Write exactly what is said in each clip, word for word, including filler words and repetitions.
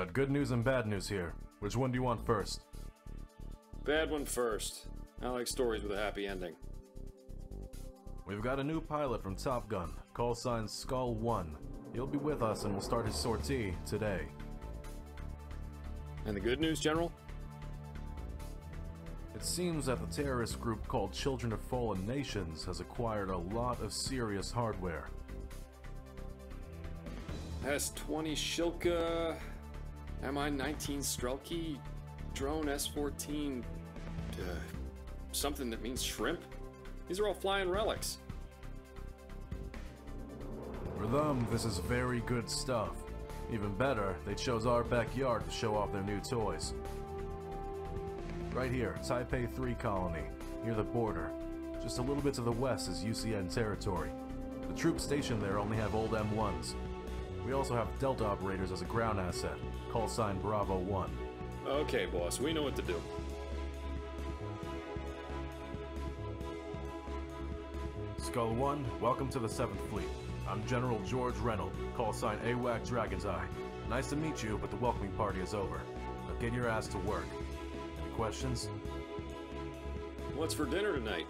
Got good news and bad news here. Which one do you want first? Bad one first. I like stories with a happy ending. We've got a new pilot from Top Gun, call sign Skull one. He'll be with us and we'll start his sortie today. And the good news, General? It seems that the terrorist group called Children of Fallen Nations has acquired a lot of serious hardware. S twenty Shilka, M I nineteen Strelke, Drone S fourteen, uh, something that means shrimp. These are all flying relics. For them, this is very good stuff. Even better, they chose our backyard to show off their new toys. Right here, Taipei Three Colony, near the border. Just a little bit to the west is U C N territory. The troops stationed there only have old M ones. We also have Delta operators as a ground asset, call sign Bravo One. Okay, boss, we know what to do. Skull One, welcome to the Seventh Fleet. I'm General George Reynolds, call sign AWAC Dragon's Eye. Nice to meet you, but the welcoming party is over. Now get your ass to work. Any questions? What's for dinner tonight?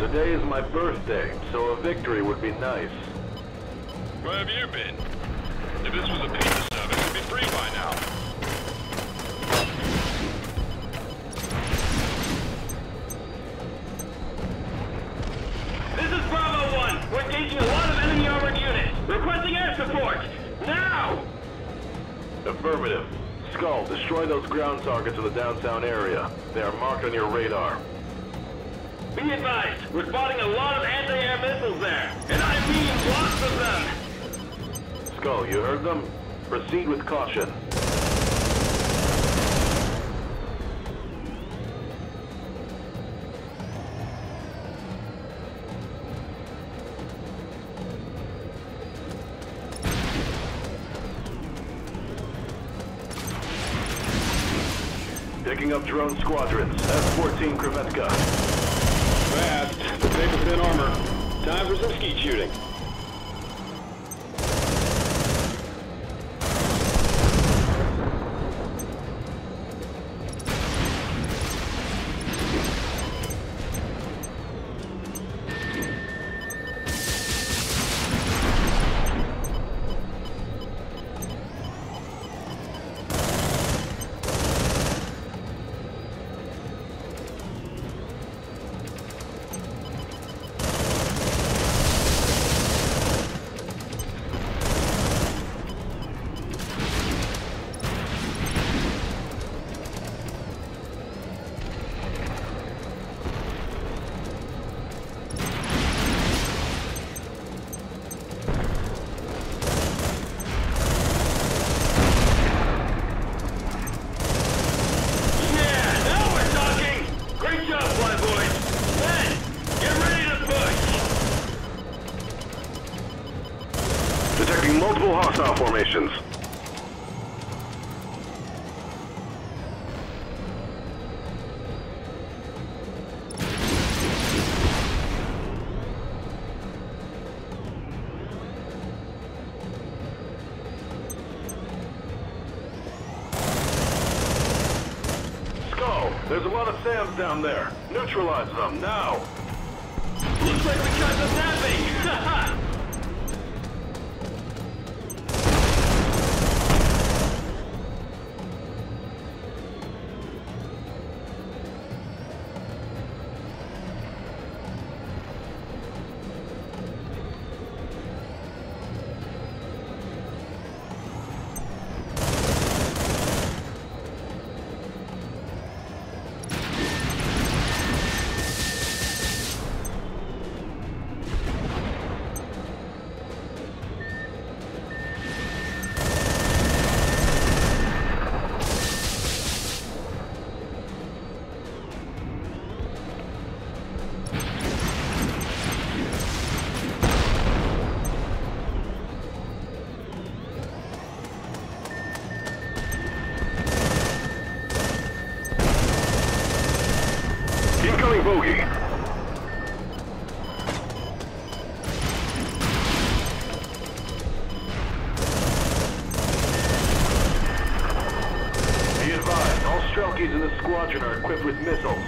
Today is my birthday, so a victory would be nice. Where have you been? If this was a pizza service, it'd be free by now. This is Bravo One. We're engaging a lot of enemy armored units. Requesting air support now. Affirmative. Skull, destroy those ground targets of the downtown area. They are marked on your radar. Be advised, we're spotting a lot of anti-air missiles there, and I mean lots of them! Skull, you heard them? Proceed with caution. Picking up drone squadrons, S fourteen Kravetska. Fast, but made with thin armor. Time for some skeet shooting. Formations. Skull, there's a lot of SAMs down there. Neutralize them now. Looks like we got them napping. Haha! Clearing bogey. Be advised, all Strelkies in the squadron are equipped with missiles.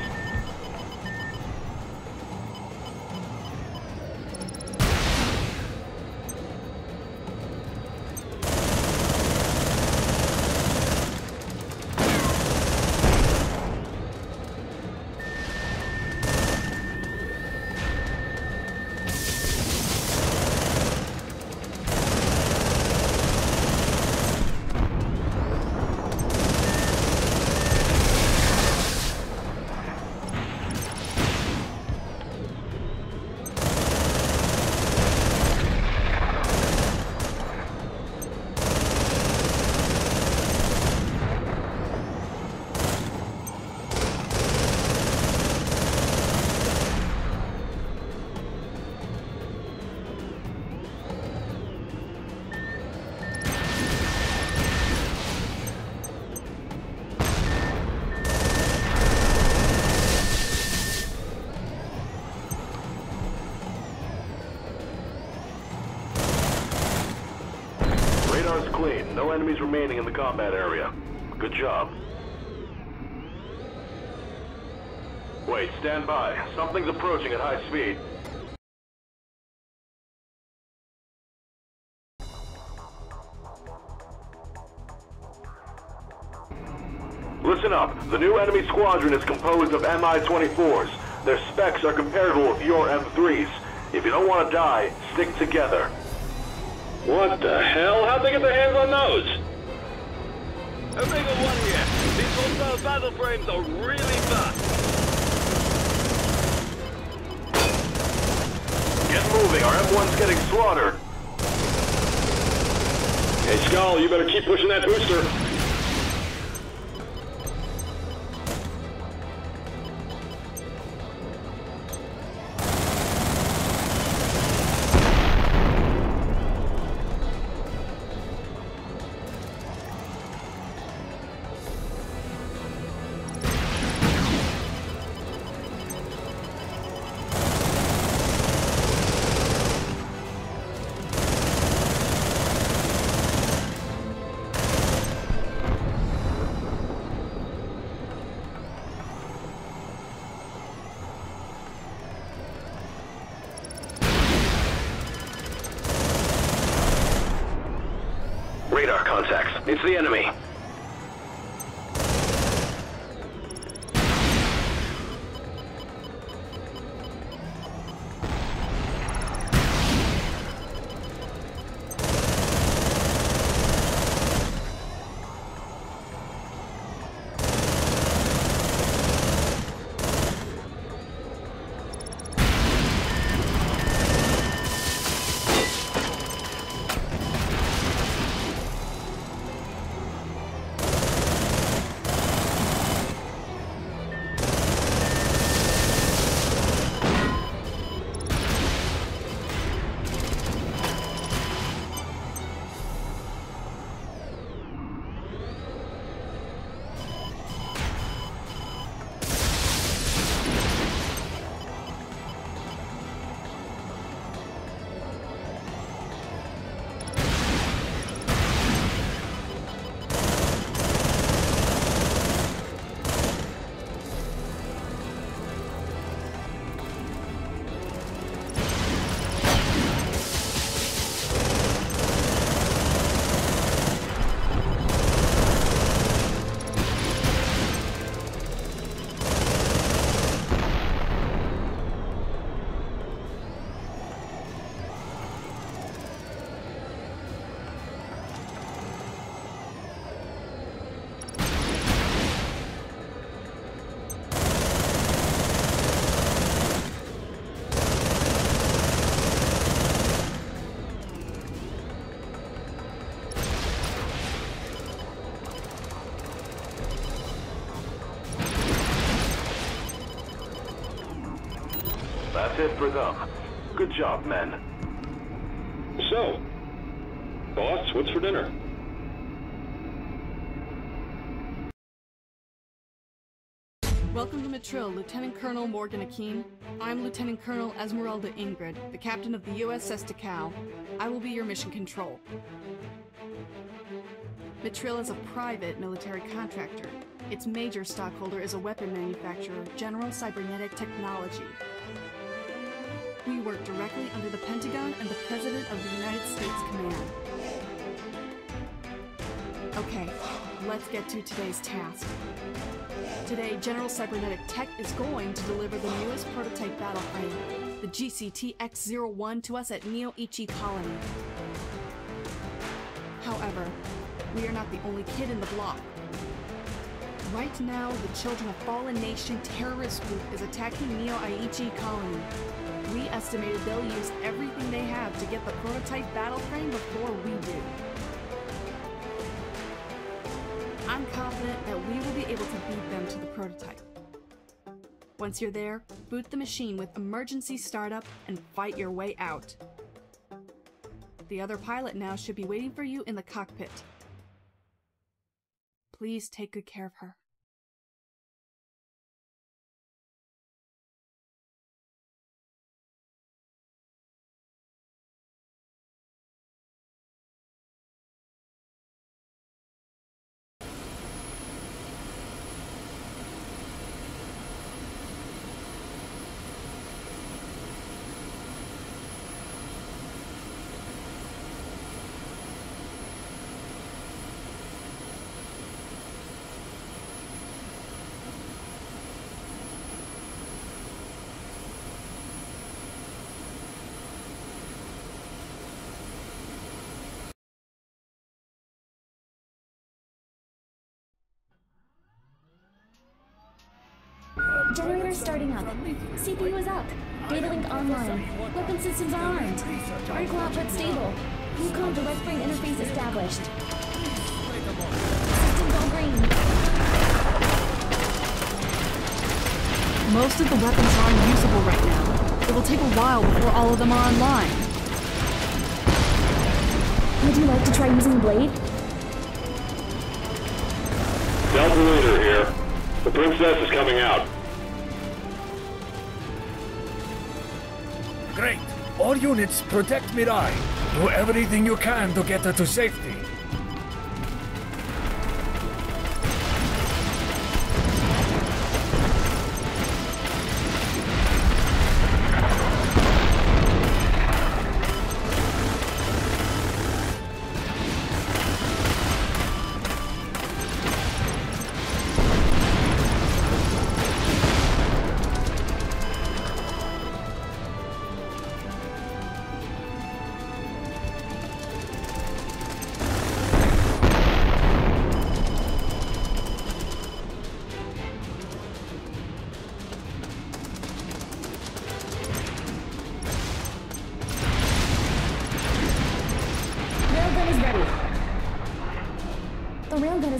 Clean. No enemies remaining in the combat area. Good job. Wait, stand by. Something's approaching at high speed. Listen up. The new enemy squadron is composed of M I twenty-fours. Their specs are comparable with your M threes. If you don't want to die, stick together. What the hell? How'd they get their hands on those? Omega One here. These hostile battle frames are really fast. Get moving. Our M one's getting slaughtered. Hey, Skull, you better keep pushing that booster. It's the enemy. That's it for them. Good job, men. So, boss, what's for dinner? Welcome to Matril, Lieutenant Colonel Morgan Akeem. I'm Lieutenant Colonel Esmeralda Ingrid, the captain of the U S S Takao. I will be your mission control. Matril is a private military contractor. Its major stockholder is a weapon manufacturer, General Cybernetic Technology. We work directly under the Pentagon and the President of the United States Command. Okay, let's get to today's task. Today, General Cybernetic Tech is going to deliver the newest prototype battle plane, the G C T X zero one, to us at Neo-Ichi Colony. However, we are not the only kid in the block. Right now, the Children of Fallen Nation terrorist group is attacking Neo-Ichi Colony. We estimated they'll use everything they have to get the prototype battle plane before we do. I'm confident that we will be able to beat them to the prototype. Once you're there, boot the machine with emergency startup and fight your way out. The other pilot now should be waiting for you in the cockpit. Please take good care of her. Generator starting up. C P U is up. Data link online. Weapon systems armed. Article output stable. Newcom direct brain interface established. Systems all green. Most of the weapons are unusable right now. It will take a while before all of them are online. Would you like to try using Blade? Delta Leader here. The Princess is coming out. Great! All units, protect Mirai. Do everything you can to get her to safety.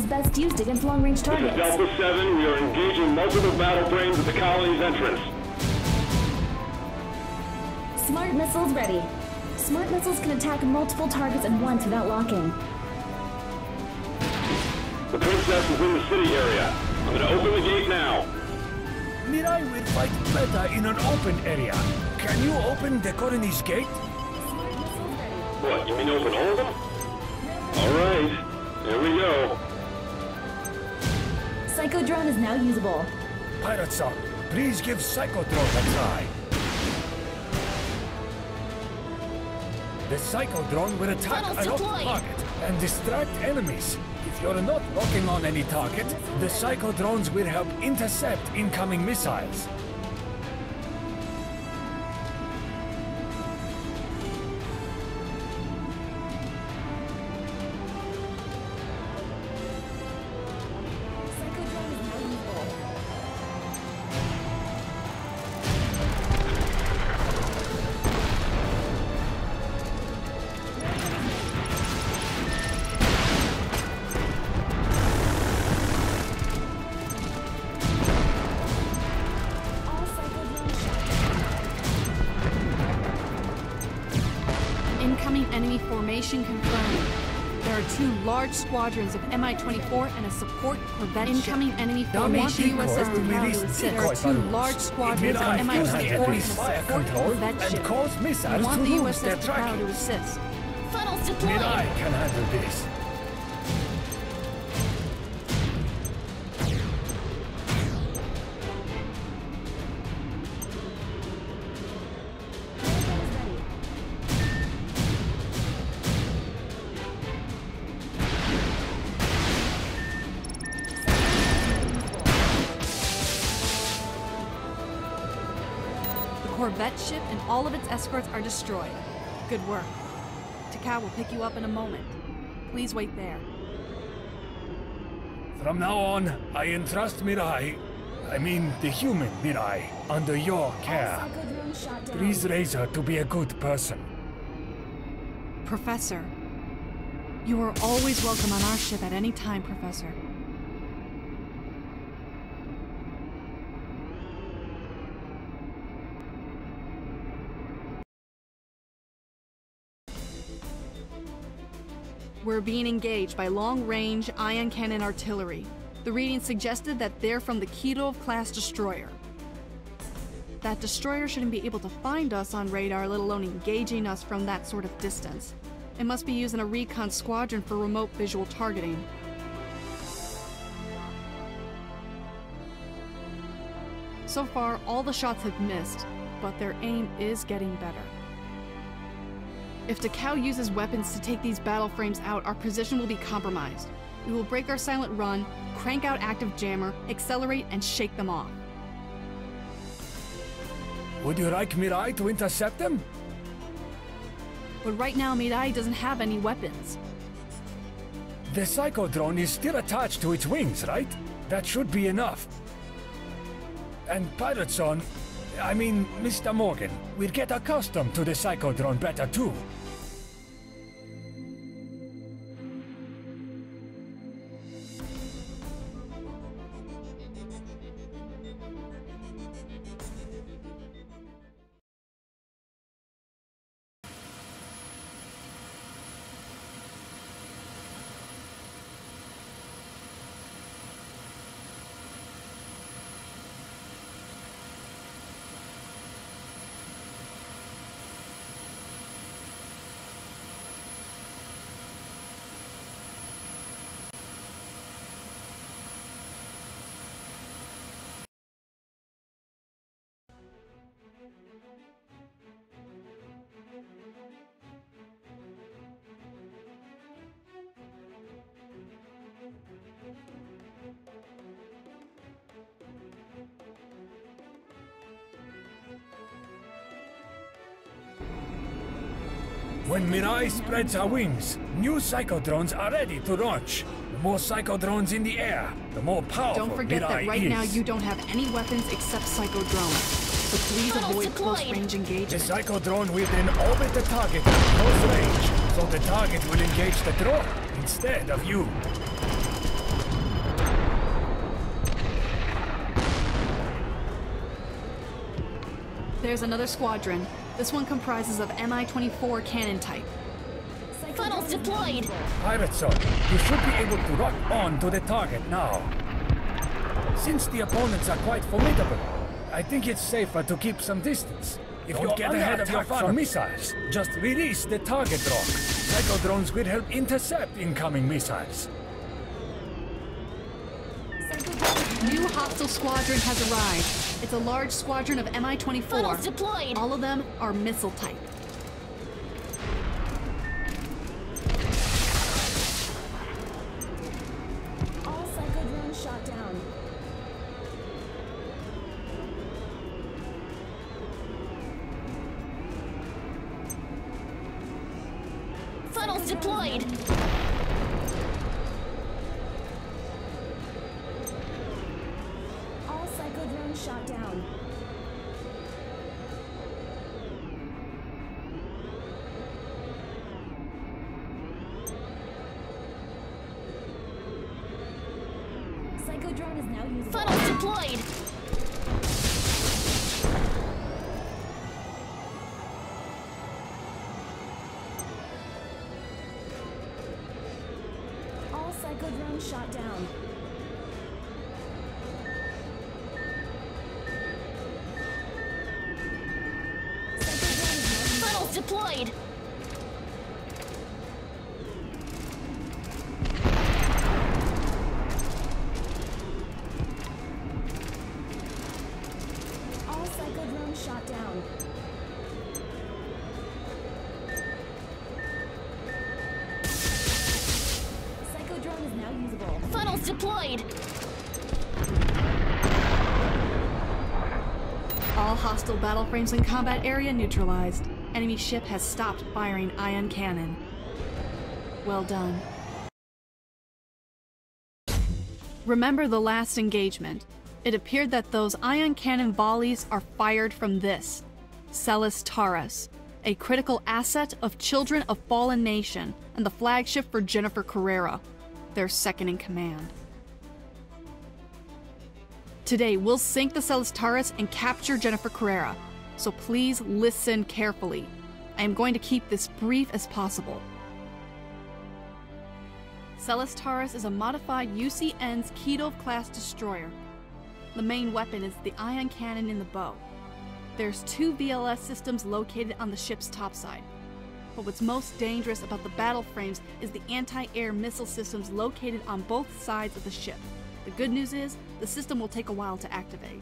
Best used against long-range targets. This is Delta seven. We are engaging multiple battle planes at the colony's entrance. Smart missiles ready. Smart missiles can attack multiple targets at once without locking. The Princess is in the city area. I'm going to open the gate now. Mirai will fight better in an open area. Can you open the colony's gate? Smart missiles ready. What, you mean open all of them? All right. Here we go. Psychodrone is now usable. Pirates up. Please give Psychodrone a try. The Psychodrone will attack a locked target and distract enemies. If you're not locking on any target, the Psychodrones will help intercept incoming missiles. Incoming enemy formation confirmed. There are two large squadrons of M I twenty-four and a support Corvette incoming enemy formation. The U S S DeCal is set. There are two large squadrons of M I twenty-four and a support Corvette ship. We want the U S S DeCal to assist. Funnels deployed! Mirai can handle this. Corvette ship and all of its escorts are destroyed. Good work. Takao will pick you up in a moment. Please wait there. From now on, I entrust Mirai, I mean the human Mirai, under your care. Please raise her to be a good person. Professor, you are always welcome on our ship at any time, Professor. We're being engaged by long-range ion cannon artillery. The reading suggested that they're from the Keto-class destroyer. That destroyer shouldn't be able to find us on radar, let alone engaging us from that sort of distance. It must be using a recon squadron for remote visual targeting. So far, all the shots have missed, but their aim is getting better. If Takao uses weapons to take these battle frames out, our position will be compromised. We will break our silent run, crank out active jammer, accelerate, and shake them off. Would you like Mirai to intercept them? But right now, Mirai doesn't have any weapons. The Psychodrone is still attached to its wings, right? That should be enough. And Pilot's on... I mean, Mister Morgan, we'll get accustomed to the Psychodrone better too. When Mirai spreads her wings, new Psychodrones are ready to launch. The more Psychodrones in the air, the more powerful Mirai is. Don't forget that right now you don't have any weapons except Psychodrones, so please avoid close-range engagement. The Psychodrone will then orbit the target at close range, so the target will engage the drone instead of you. There's another squadron. This one comprises of M I twenty-four cannon type. Funnels deployed! Pirate Zone, you should be able to rock on to the target now. Since the opponents are quite formidable, I think it's safer to keep some distance. If Don't you get ahead of your from missiles, just release the target rock. Psychodrones will help intercept incoming missiles. New hostile squadron has arrived. It's a large squadron of M I twenty-four. Funnels deployed. All of them are missile type. All Psychodrones shot down. Funnels deployed. Shot down. Psychodrone is now using funnels deployed. being shot down. Funnels deployed! All Psychodrone shot down. Psychodrone is now usable. Funnels deployed! All hostile battle frames in combat area neutralized. Enemy ship has stopped firing ion cannon. Well done. Remember the last engagement. It appeared that those ion cannon volleys are fired from this, Celestaris, a critical asset of Children of Fallen Nation and the flagship for Jennifer Carrera, their second in command. Today, we'll sink the Celestaris and capture Jennifer Carrera. So please listen carefully. I am going to keep this brief as possible. Celestaris is a modified U C N's Keto-class destroyer. The main weapon is the ion cannon in the bow. There's two V L S systems located on the ship's topside. But what's most dangerous about the battle frames is the anti-air missile systems located on both sides of the ship. The good news is, the system will take a while to activate.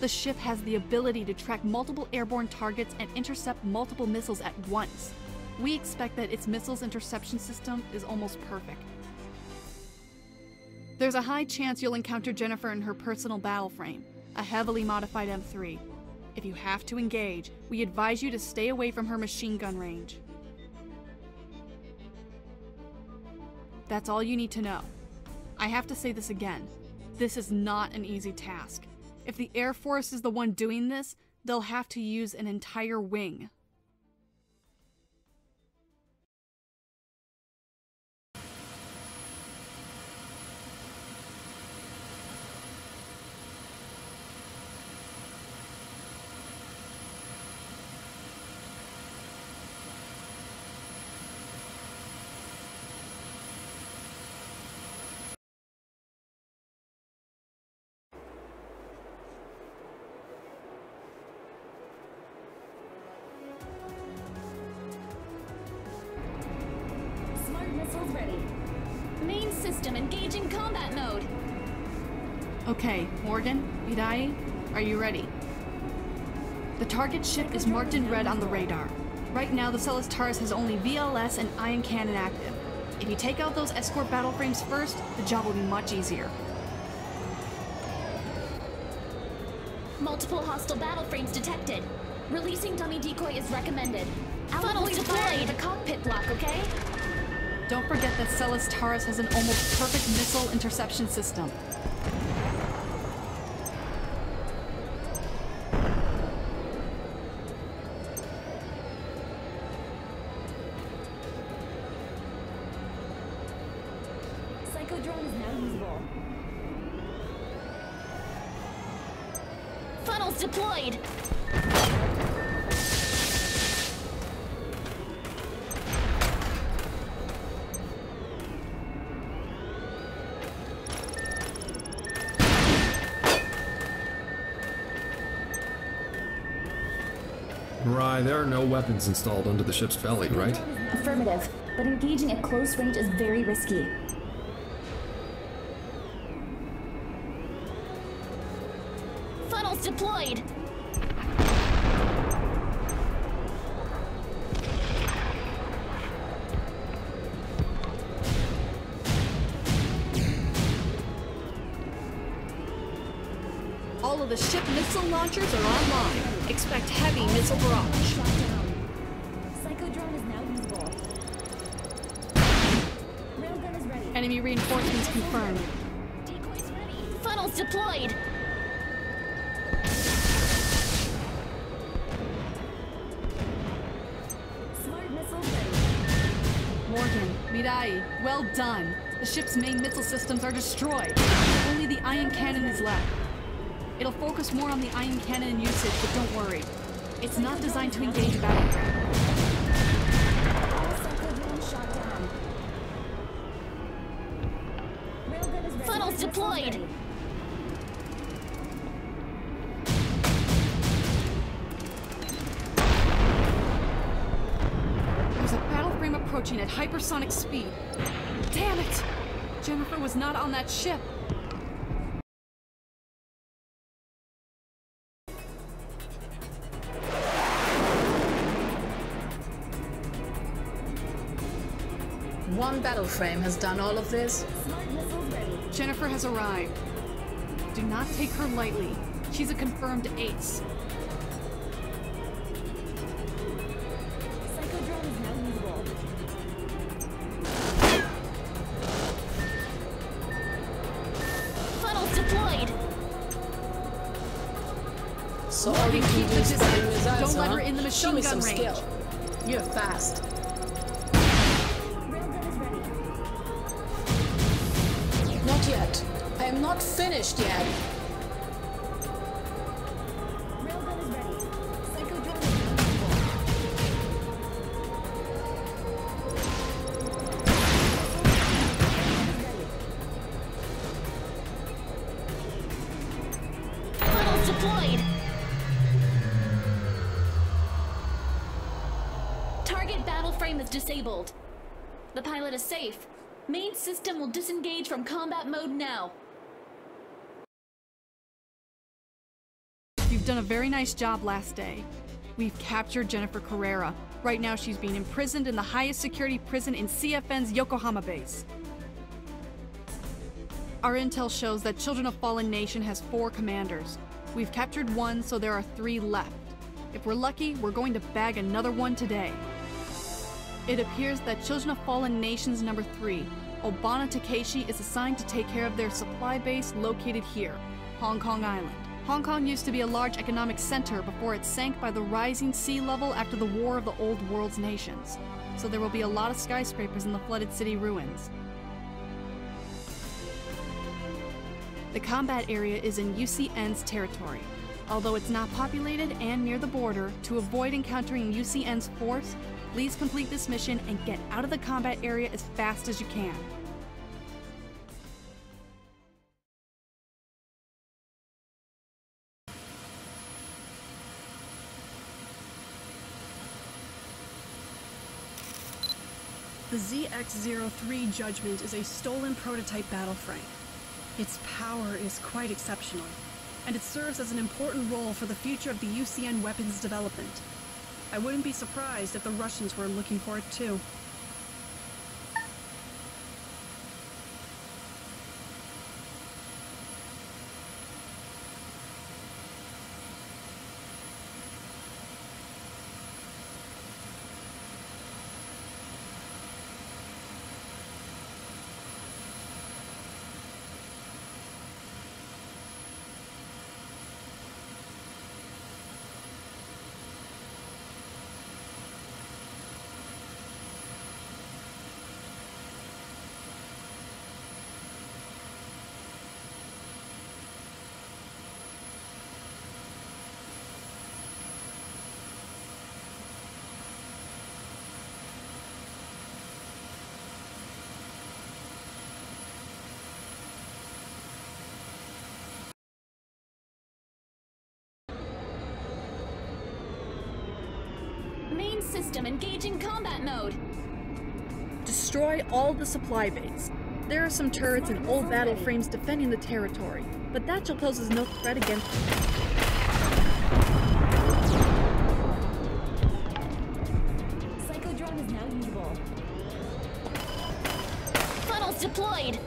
The ship has the ability to track multiple airborne targets and intercept multiple missiles at once. We expect that its missiles interception system is almost perfect. There's a high chance you'll encounter Jennifer in her personal battle frame, a heavily modified M three. If you have to engage, we advise you to stay away from her machine gun range. That's all you need to know. I have to say this again. This is not an easy task. If the Air Force is the one doing this, they'll have to use an entire wing. Ready. Main system engage in combat mode. Okay, Morgan, Mirai, are you ready? The target ship is marked in red on the radar. Right now, the Celestaris has only V L S and ion cannon active. If you take out those escort battle frames first, the job will be much easier. Multiple hostile battle frames detected. Releasing dummy decoy is recommended. Funnel to fire in the cockpit block, okay? Don't forget that Celestaris has an almost perfect missile interception system. Psychodrone is now usable. Funnels deployed! There are no weapons installed under the ship's belly, right? Affirmative, but engaging at close range is very risky. Funnels deployed! All of the ship missile launchers are online. Expect heavy missile barrage. Psychodrone is now usable. Railgun is ready. Enemy reinforcements confirmed. Decoys ready. Funnels deployed. Smart missiles ready. Morgan, Mirai, well done. The ship's main missile systems are destroyed. Only the ion cannon is left. It'll focus more on the ion cannon usage, but don't worry. It's not designed to engage battle. All Psychodrone shot down. deployed. There's a battle frame approaching at hypersonic speed. Damn it! Jennifer was not on that ship. One battle frame has done all of this. Jennifer has arrived. Do not take her lightly. She's a confirmed ace. Psychodrone is now usable. Funnels deployed. So all you can do is stand with us, huh? Don't let her in the machine gun range. Skill. You're fast. Yet. I am not finished yet. Railgun is ready. Psychodrone is ready. Funnels deployed. Target battle frame is disabled. The pilot is safe. Main system will disengage from combat mode now. You've done a very nice job last day. We've captured Jennifer Carrera. Right now she's being imprisoned in the highest security prison in C F N's Yokohama base. Our intel shows that Children of Fallen Nation has four commanders. We've captured one, so there are three left. If we're lucky, we're going to bag another one today. It appears that Children of Fallen Nations number three, Obana Takeshi, is assigned to take care of their supply base located here, Hong Kong Island. Hong Kong used to be a large economic center before it sank by the rising sea level after the War of the Old World's Nations. So there will be a lot of skyscrapers in the flooded city ruins. The combat area is in U C N's territory. Although it's not populated and near the border, to avoid encountering U C N's force, please complete this mission and get out of the combat area as fast as you can. The Z X zero three Judgment is a stolen prototype battle frame. Its power is quite exceptional, and it serves as an important role for the future of the U C N weapons development. I wouldn't be surprised if the Russians were looking for it too. System engage in combat mode. Destroy all the supply base. There are some turrets and old battle frames defending the territory, but that shall pose as no threat against them. Psychodrone is now usable. Funnels deployed.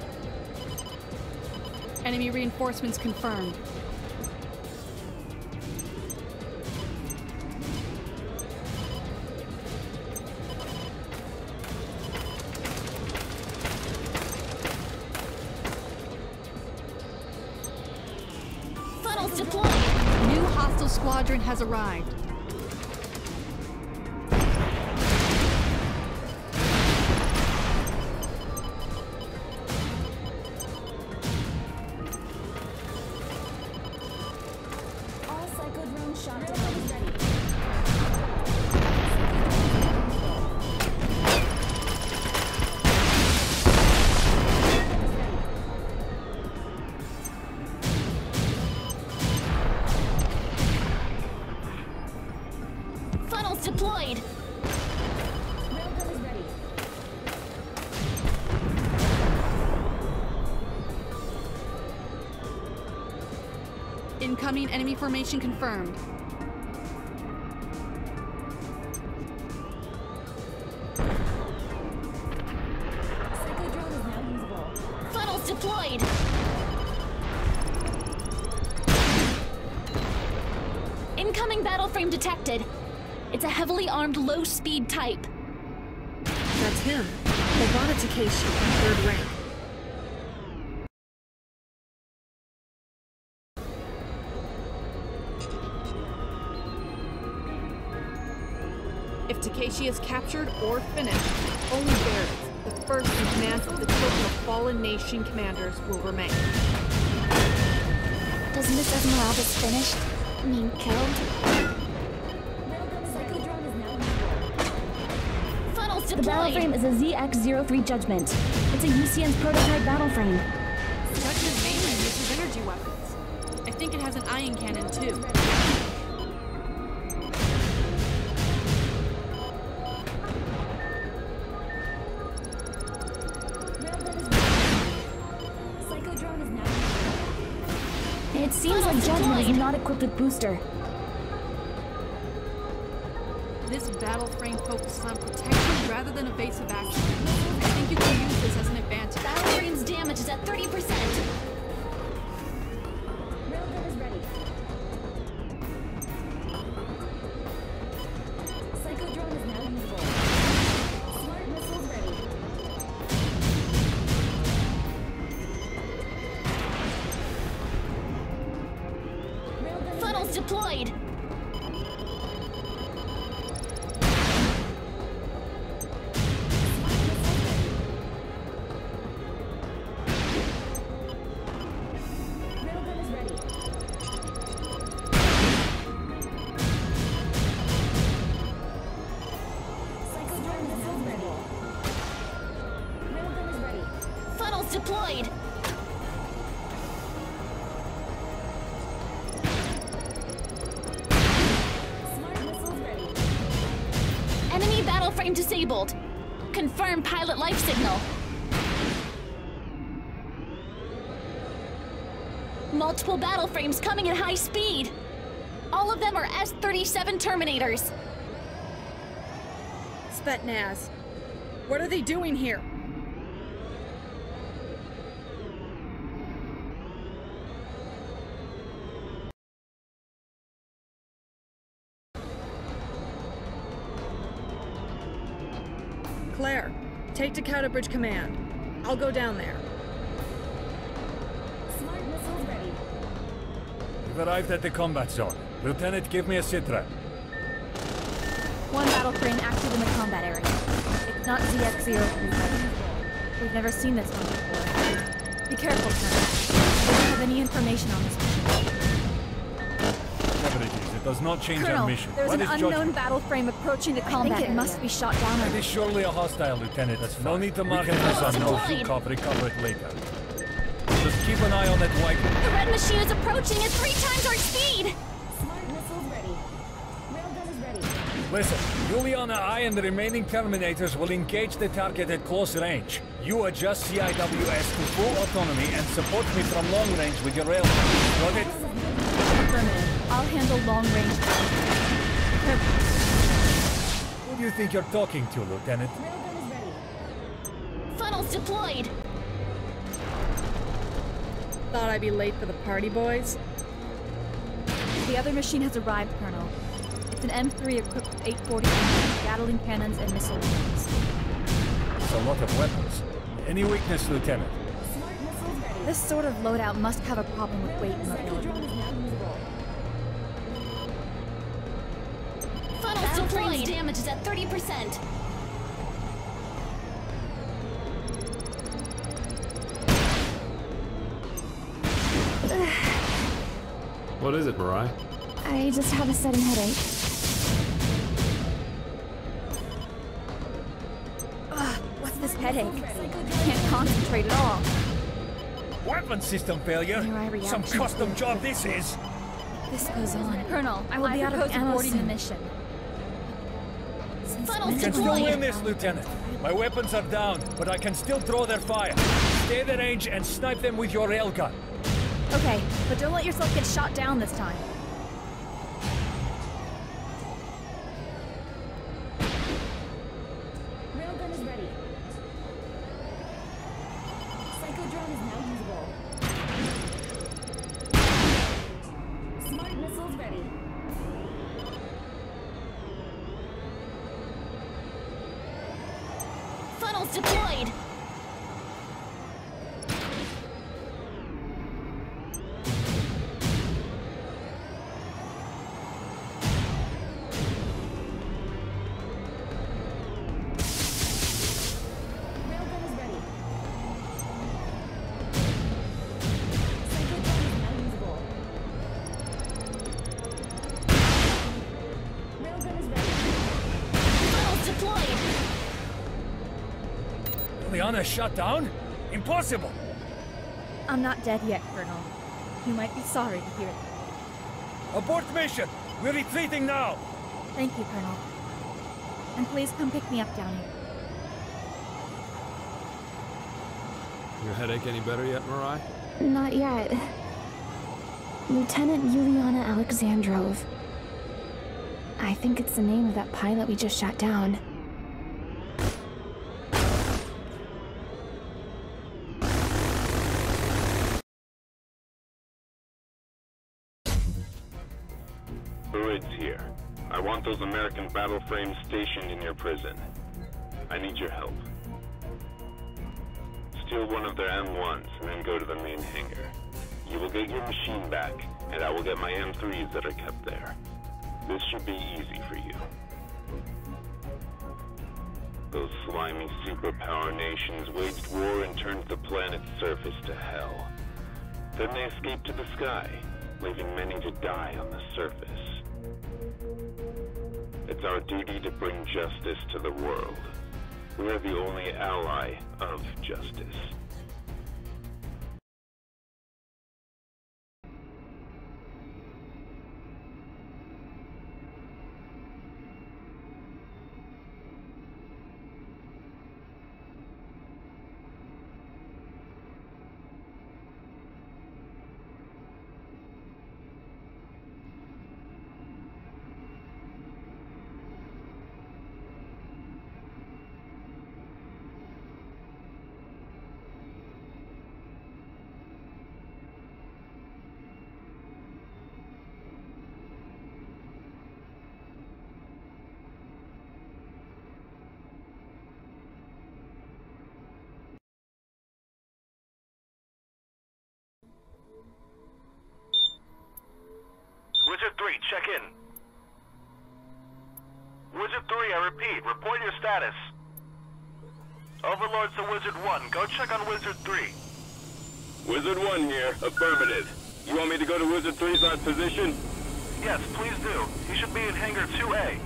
Enemy reinforcements confirmed. Squadron has arrived. All Psychodrone shot down is ready. Incoming enemy formation confirmed. Psychodrone is now usable. Funnels deployed! Incoming battleframe detected. It's a heavily armed, low-speed type. That's him. Obata Takeshi, third rank. If Takeshi is captured or finished, only Barracks, the first in command of the Children of Fallen Nation commanders, will remain. Does Miss Esmeralda's finished? I mean, killed? The battleframe is a Z X zero three Judgment. It's a U C N's prototype battleframe. Judgment mainly uses energy weapons. I think it has an ion cannon, too. Psychodrone is now. It seems like Judgment is not equipped with booster. This battleframe focuses on protection rather than evasive action. I think you can use this as an advantage. Battleframe's damage is at thirty percent. Railgun is ready. Psychodrone is now usable. Smart missiles ready. Railgun funnels deployed. Deployed! Smart missiles ready. Enemy battleframe disabled. Confirm pilot life signal. Multiple battleframes coming at high speed. All of them are S thirty-seven Terminators. Spetnaz, what are they doing here? Claire, take Takao to bridge command. I'll go down there. Smart missiles ready. We've arrived at the combat zone. Lieutenant, give me a sitrep. One battleframe active in the combat area. It's not Z X zero three. We've never seen this one before. Be careful, Colonel. We don't have any information on this mission. Whatever it is, it does not change Colonel, our mission. There's what an unknown battleframe approaching the combat. I think it must be shot down. It is surely a hostile, Lieutenant. That's no need to mark it as unknown. Cop recover it later. Just keep an eye on that white. The red machine is approaching at three times our speed. Smart missiles ready. Railgun is ready. Listen, Juliana, I, and the remaining Terminators will engage the target at close range. You adjust C I W S to full autonomy and support me from long range with your railgun. Got it? Affirmative. I'll handle long-range targets. Who do you think you're talking to, Lieutenant? Railgun is ready. Funnels deployed! Thought I'd be late for the party, boys? The other machine has arrived, Colonel. It's an M three equipped with eight forty Gatling cannons and missile weapons. It's a lot of weapons. Any weakness, Lieutenant? Smart missiles ready. This sort of loadout must have a problem with weight and mobility. Battleframe's damage is at thirty percent. What is it, Mirai? I just have a sudden headache. Ugh, what's this headache? I can't concentrate at all. Weapon system failure? Some custom job this is. This goes on. Colonel, I will be out of ammo in the mission. You can still win this, Lieutenant. My weapons are down, but I can still throw their fire. Stay the range and snipe them with your railgun. Okay, but don't let yourself get shot down this time. Railgun is ready. Psychodrone is now usable. Smart missiles ready. Funnels deployed! Shut down? Impossible! I'm not dead yet, Colonel. You might be sorry to hear it. Abort mission! We're retreating now! Thank you, Colonel. And please come pick me up down here. Your headache any better yet, Mirai? Not yet. Lieutenant Yuliana Alexandrov. I think it's the name of that pilot we just shot down. Those American battle frames stationed in your prison. I need your help. Steal one of their M ones and then go to the main hangar. You will get your machine back, and I will get my M threes that are kept there. This should be easy for you. Those slimy superpower nations waged war and turned the planet's surface to hell. Then they escaped to the sky, leaving many to die on the surface. It's our duty to bring justice to the world. We are the only ally of justice. Check in. Wizard three, I repeat, report your status. Overlord's to Wizard one, go check on Wizard three. Wizard one here, affirmative. You want me to go to Wizard three's odd position? Yes, please do. He should be in Hangar two A.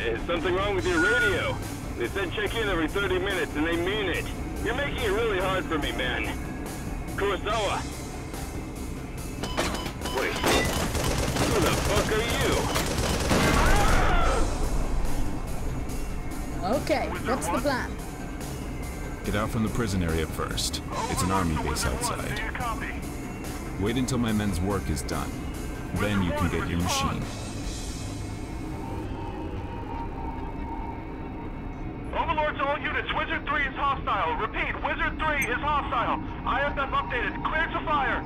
Is something wrong with your radio? They said check in every thirty minutes, and they mean it. You're making it really hard for me, man. Kurosawa! Wait, who the fuck are you? Okay, what's the plan? Get out from the prison area first. It's an army base outside. Wait until my men's work is done. Then you can get your machine. Overlord to all units, Wizard three is hostile. Repeat, Wizard three is hostile. I have them updated. Clear to fire.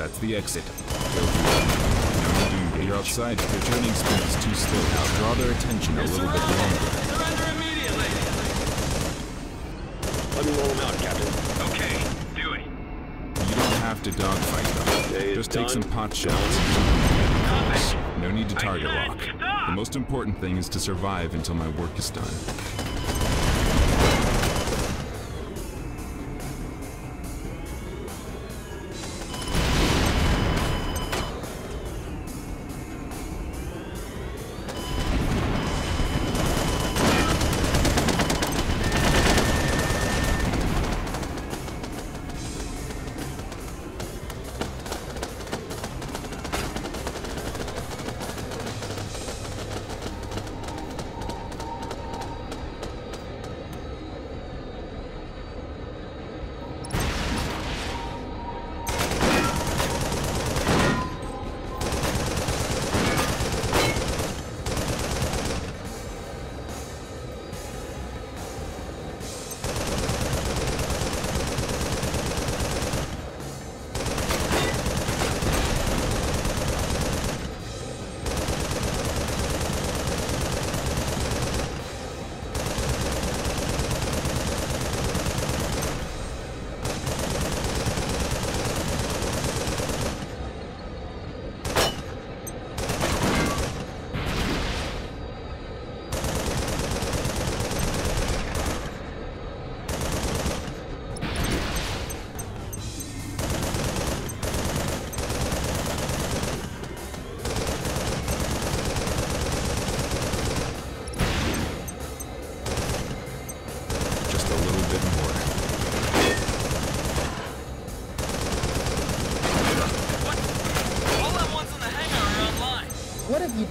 That's the exit. Dude, you're outside. Their turning speed is too slow. Now draw their attention a little bit longer. Surrender immediately! Let me roll them out, Captain. Okay, do it. You don't have to dogfight them. Okay, just take done. Some pot shots. No need to target lock. The most important thing is to survive until my work is done.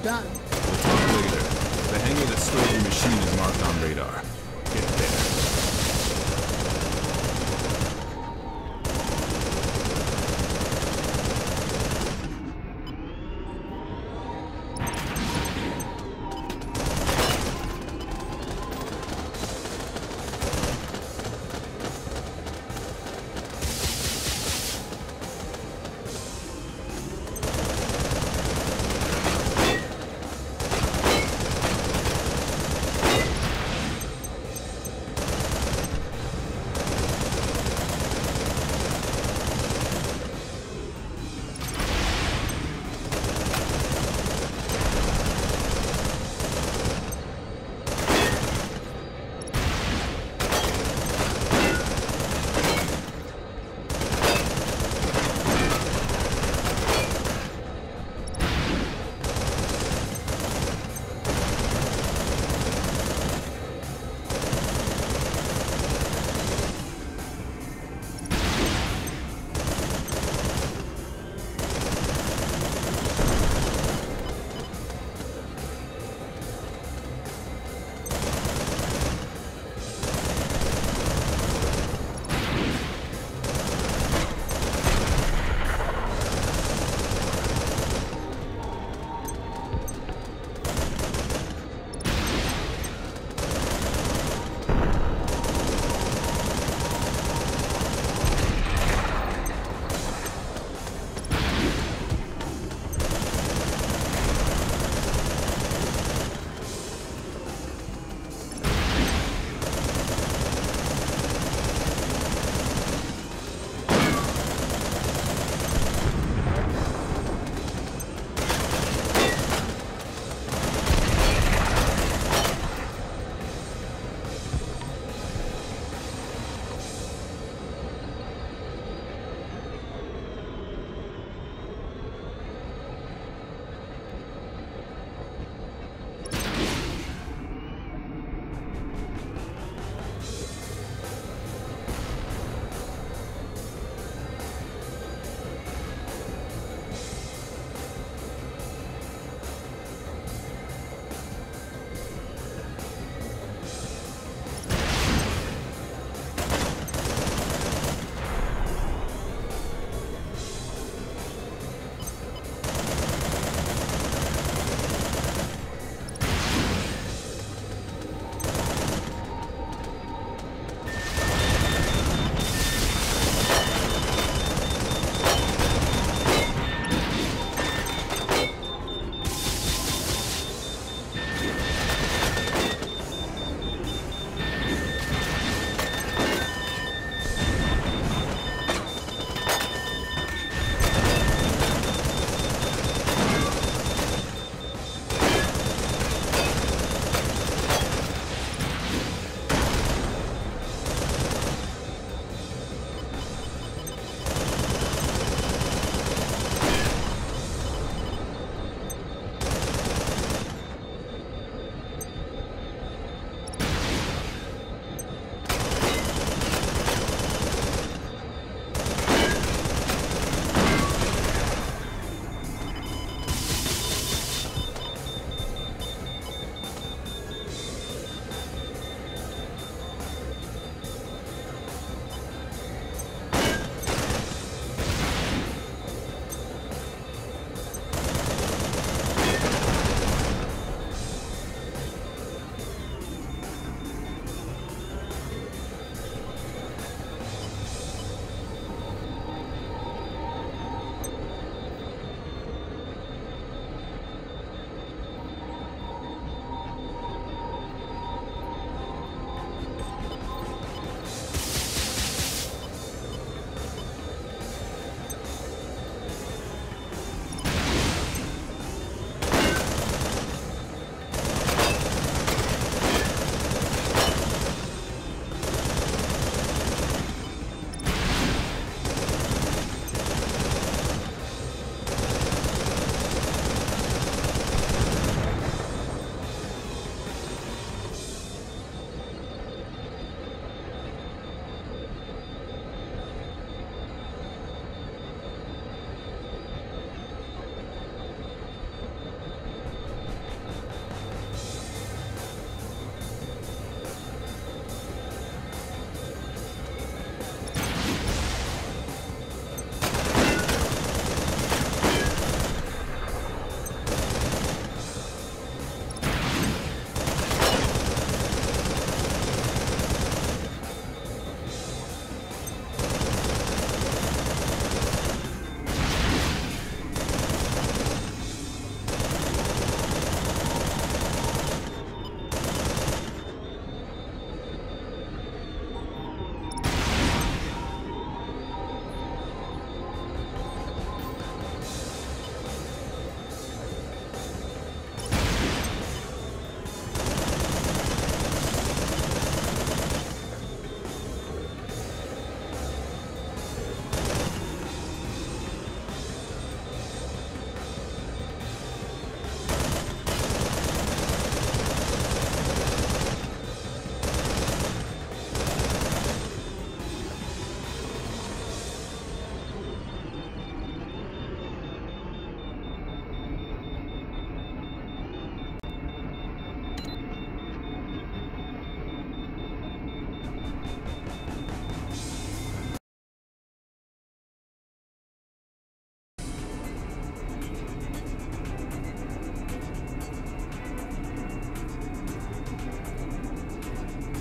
Done. We'll talk later. The hangar that stole your machine is marked on radar. Get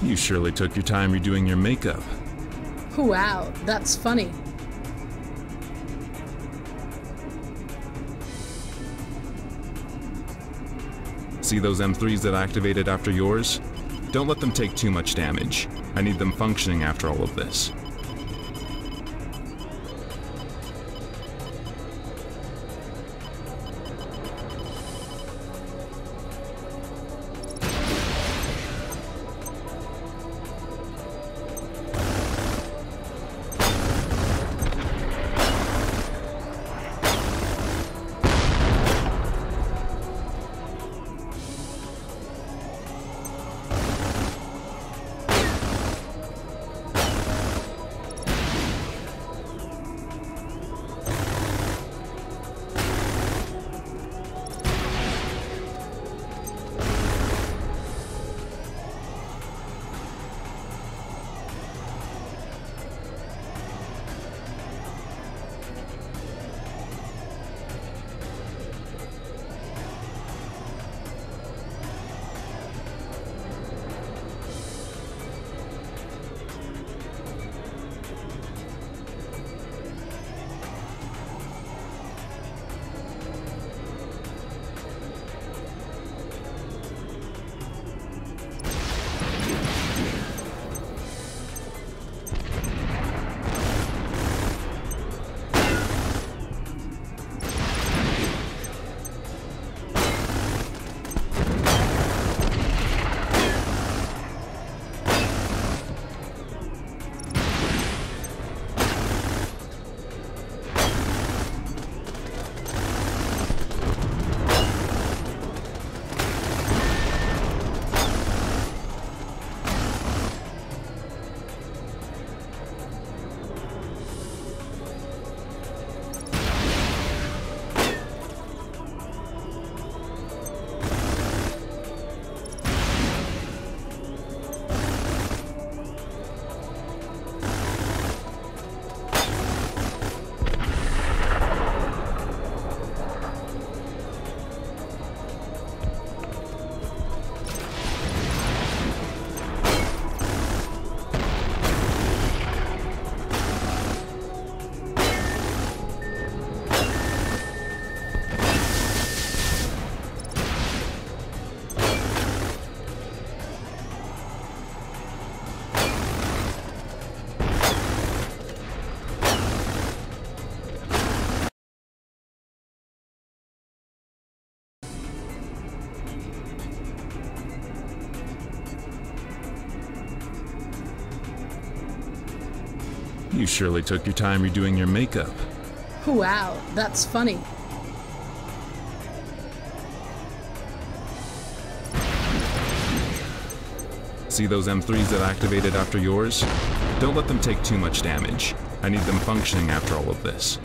You surely took your time redoing your makeup. Wow, that's funny. See those M threes that I activated after yours? Don't let them take too much damage. I need them functioning after all of this. You surely took your time redoing your makeup. Wow, that's funny. See those M threes that I activated after yours? Don't let them take too much damage. I need them functioning after all of this.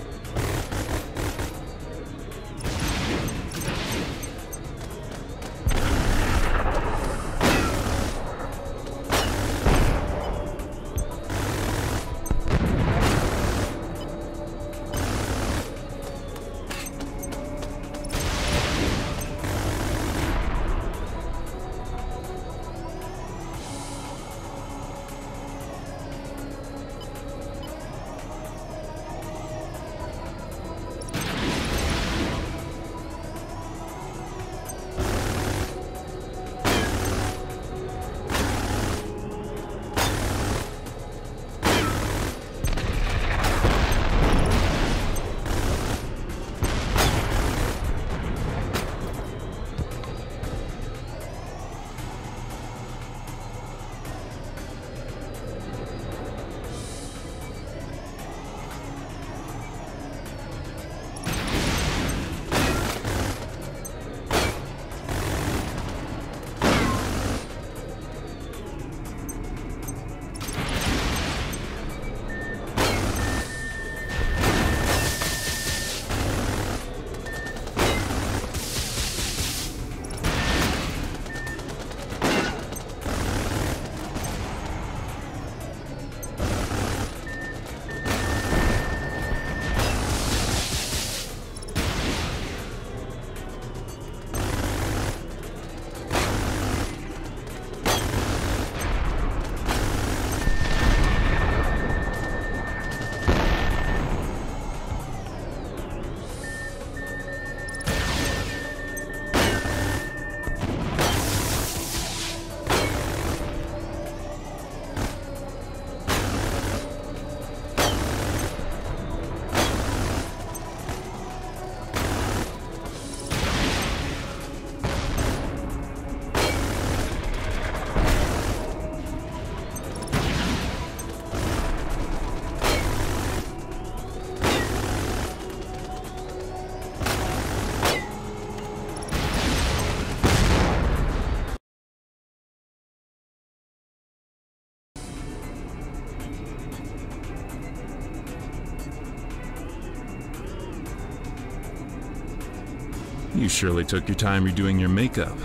You surely took your time redoing your makeup.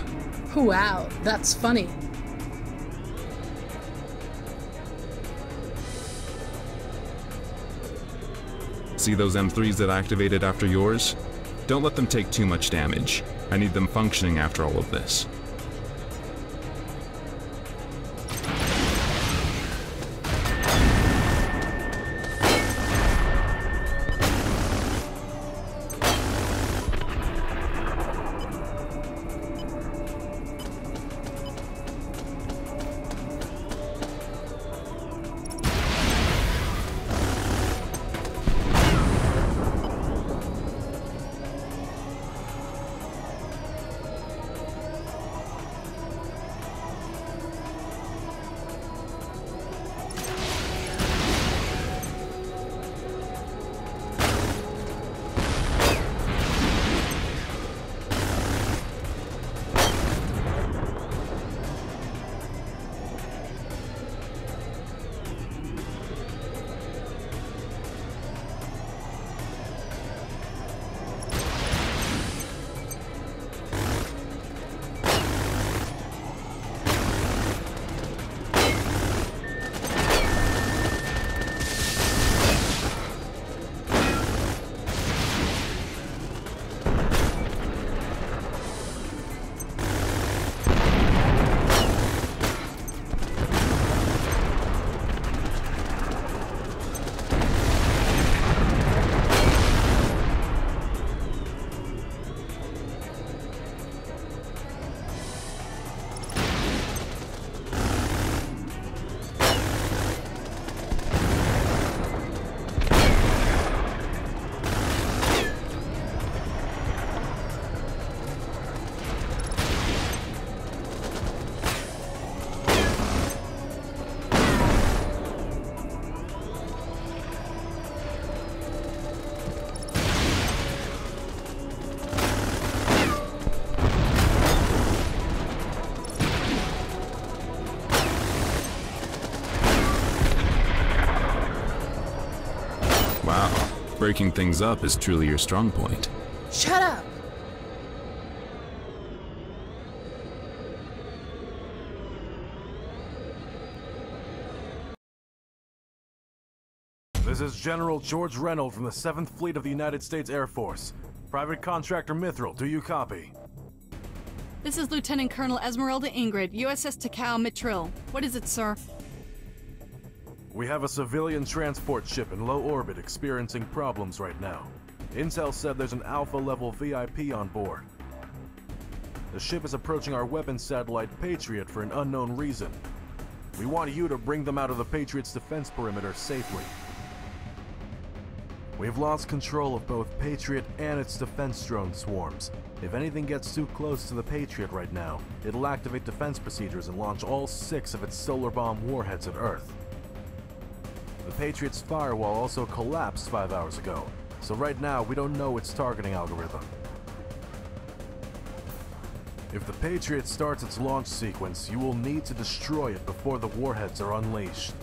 Wow, that's funny. See those M threes that activated after yours? Don't let them take too much damage. I need them functioning after all of this. Breaking things up is truly your strong point. Shut up! This is General George Reynolds from the Seventh Fleet of the United States Air Force. Private Contractor Mithril, do you copy? This is Lieutenant Colonel Esmeralda Ingrid, U S S Takao, Matril. What is it, sir? We have a civilian transport ship in low orbit experiencing problems right now. Intel said there's an alpha-level V I P on board. The ship is approaching our weapons satellite Patriot for an unknown reason. We want you to bring them out of the Patriot's defense perimeter safely. We've lost control of both Patriot and its defense drone swarms. If anything gets too close to the Patriot right now, it'll activate defense procedures and launch all six of its solar bomb warheads at Earth. The Patriot's firewall also collapsed five hours ago, so right now we don't know its targeting algorithm. If the Patriot starts its launch sequence, you will need to destroy it before the warheads are unleashed.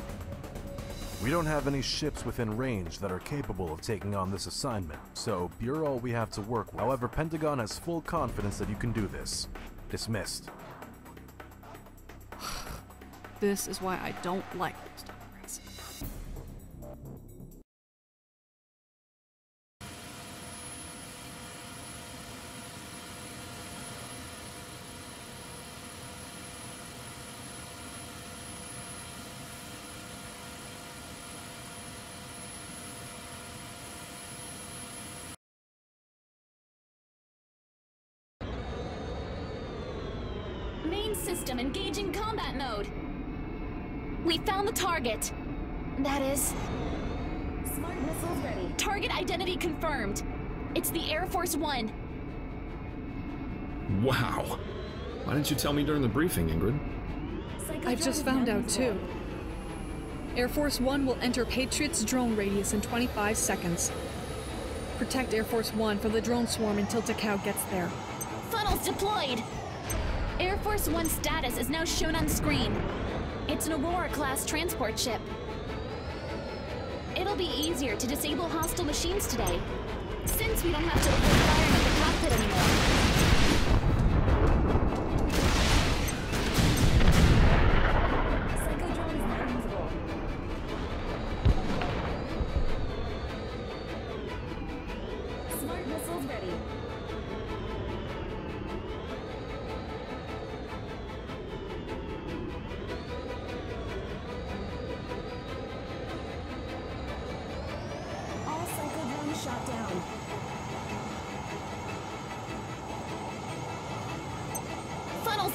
We don't have any ships within range that are capable of taking on this assignment, so you're all we have to work with. However, Pentagon has full confidence that you can do this. Dismissed. This is why I don't like this stuff. System engage in combat mode. We found the target. That is... Smart missiles ready. Target identity confirmed. It's the Air Force One. Wow. Why didn't you tell me during the briefing, Ingrid? I just found out too. Air Force One will enter Patriot's drone radius in twenty-five seconds. Protect Air Force One from the drone swarm until Takao gets there. Funnels deployed! Air Force One's status is now shown on screen. It's an Aurora class transport ship. It'll be easier to disable hostile machines today, since since we don't have to open fire at the cockpit anymore. Psychodrone is not usable. Smart missiles ready.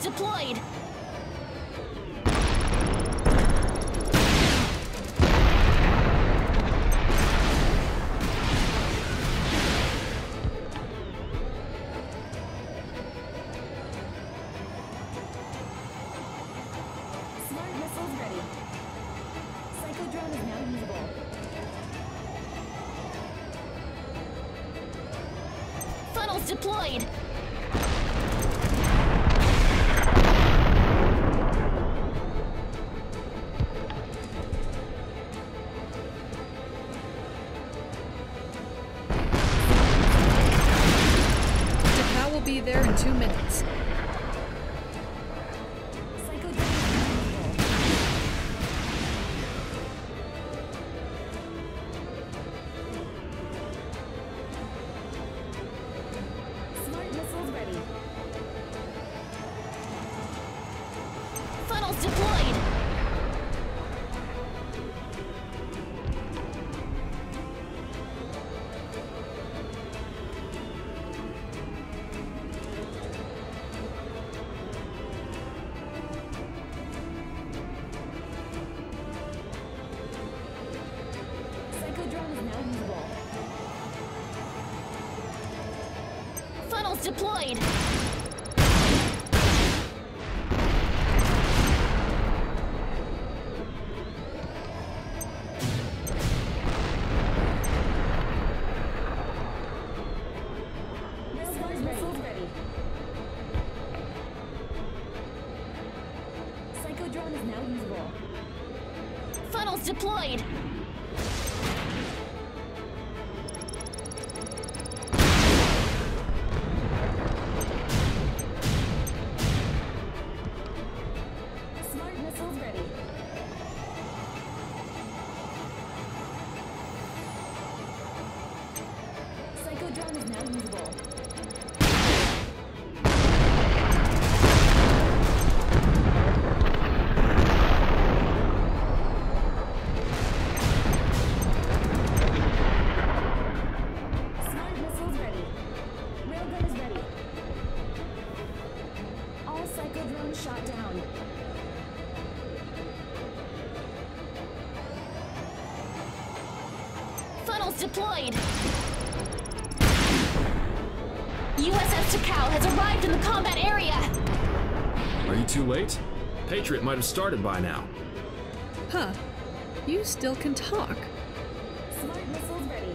Deployed! Deployed! Deployed! U S S Takao has arrived in the combat area! Are you too late? Patriot might have started by now. Huh. You still can talk. Smart missiles ready.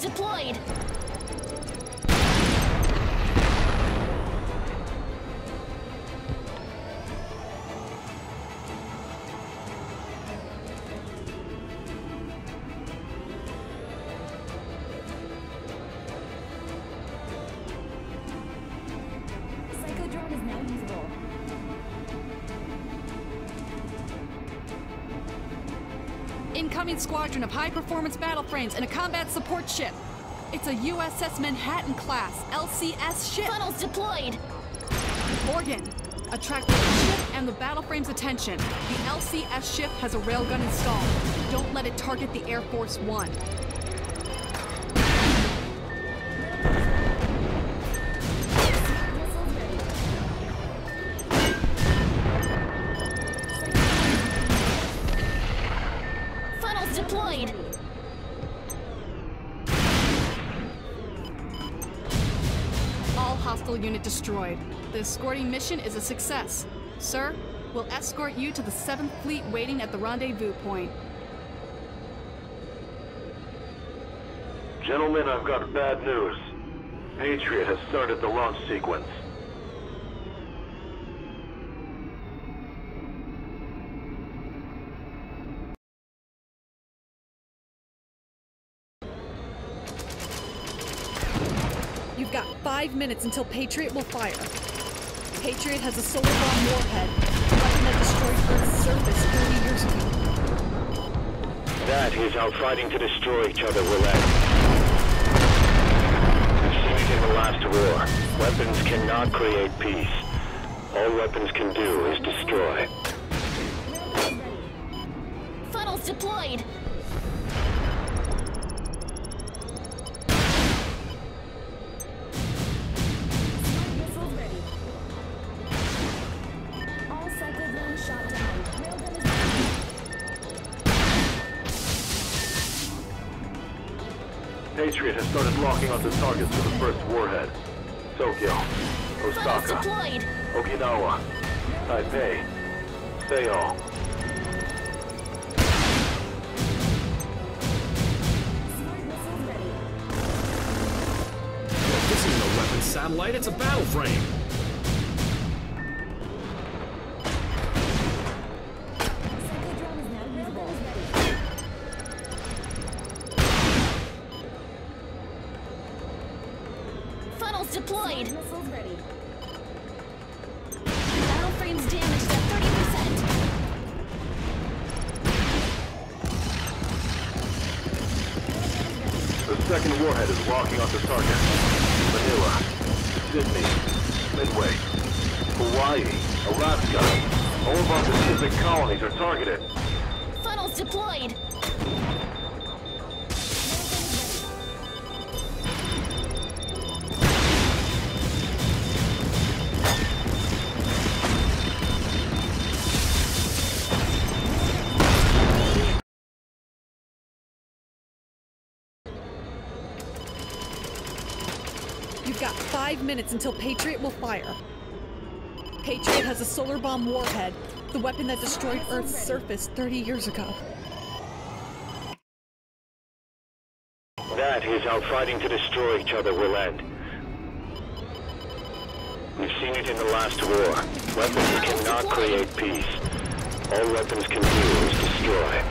Deployed! Squadron of high-performance battle frames and a combat support ship. It's a U S S Manhattan class L C S ship. Funnels deployed. Morgan, attract the ship and the battle frame's attention. The L C S ship has a railgun installed. Don't let it target the Air Force One. Unit destroyed. The escorting mission is a success. Sir, we'll escort you to the Seventh Fleet waiting at the rendezvous point. Gentlemen, I've got bad news. Patriot has started the launch sequence. You've got five minutes until Patriot will fire. Patriot has a solar bomb warhead, a weapon that destroyed Earth's surface thirty years ago. That is how fighting to destroy each other will end. In the last war, weapons cannot create peace. All weapons can do is destroy. Funnels deployed! Patriot has started locking onto targets for the first warhead. Tokyo, Osaka, Okinawa, Taipei, Seoul. Look, this isn't a weapon satellite, it's a battle frame. Deployed. Missiles ready. Battle frames damaged at thirty percent. The second warhead is walking onto target. Manila, Sydney, Midway, Hawaii, Alaska. All of our Pacific colonies are targeted. Funnels deployed. Minutes until Patriot will fire. Patriot has a solar bomb warhead, the weapon that destroyed Earth's surface thirty years ago. That is how fighting to destroy each other will end. We've seen it in the last war. Weapons cannot create peace. All weapons can do is destroy.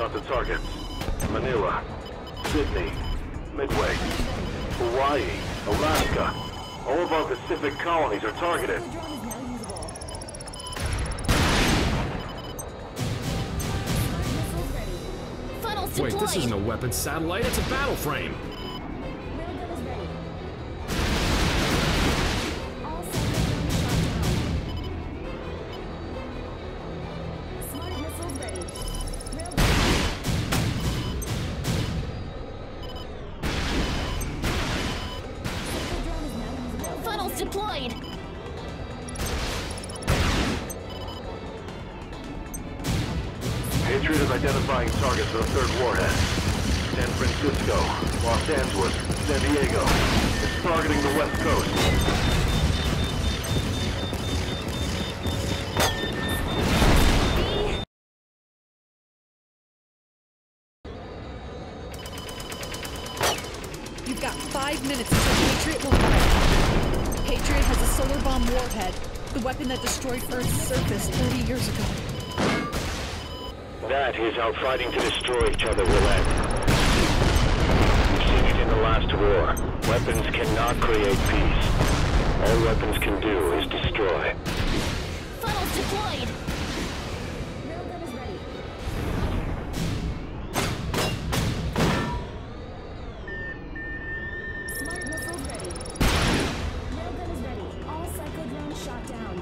Onto targets. Manila, Sydney, Midway, Hawaii, Alaska. All of our Pacific colonies are targeted. Funnels deployed. Wait, this isn't a weapon satellite, it's a battle frame. Five minutes until Patriot will fire. Patriot has a solar bomb warhead, The weapon that destroyed Earth's surface thirty years ago. That is how fighting to destroy each other will end. We've seen it in the last war. Weapons cannot create peace. All weapons can do is destroy. Funnels deployed! Railgun is ready. Smart missiles ready. Railgun is ready. All Psychodrone shot down.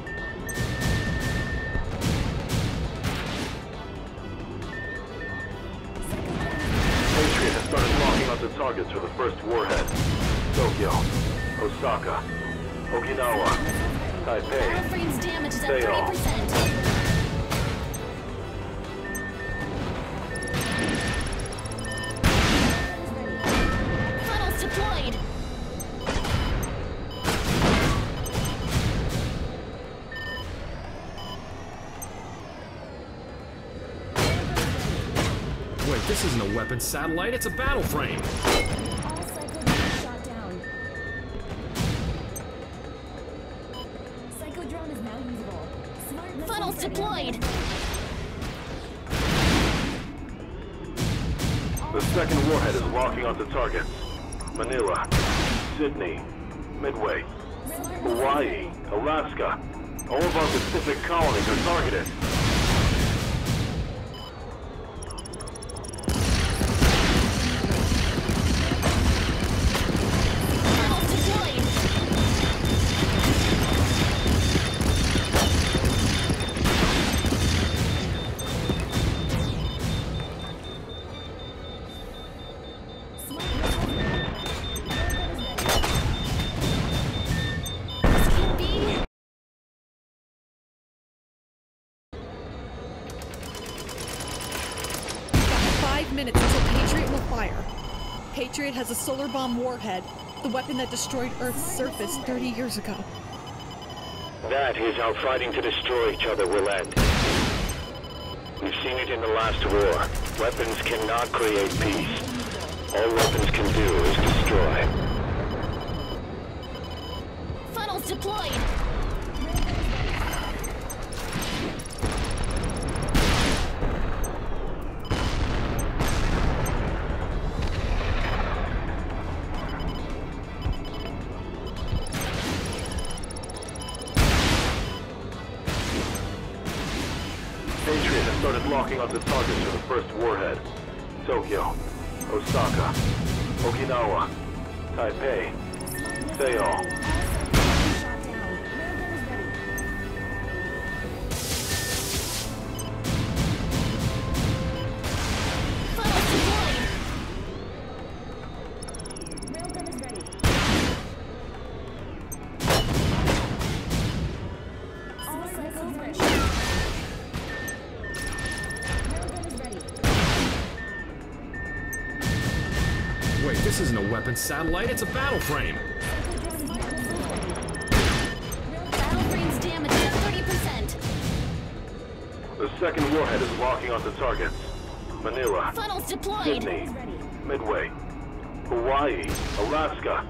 Patriot has started locking up the targets for the first warhead. Tokyo, Osaka, Okinawa. Airframe's damage is at thirty percent. Wait, this isn't a weapon satellite, it's a battle frame. Deployed. The second warhead is locking onto targets. Manila, Sydney, Midway, Hawaii, Alaska. All of our Pacific colonies are targeted. Patriot has a solar bomb warhead, the weapon that destroyed Earth's surface thirty years ago. That is how fighting to destroy each other will end. We've seen it in the last war. Weapons cannot create peace. All weapons can do is destroy. Funnels deployed! Locking up the targets for the first warhead. Tokyo, Osaka, Okinawa, Taipei, Seoul. Railgun is ready. All cycles ready. Wait, this isn't a weapon satellite, it's a battle frame! Battle frame's damage at thirty percent! The second warhead is locking onto targets. Manila, funnels deployed. Sydney, Midway, Hawaii, Alaska.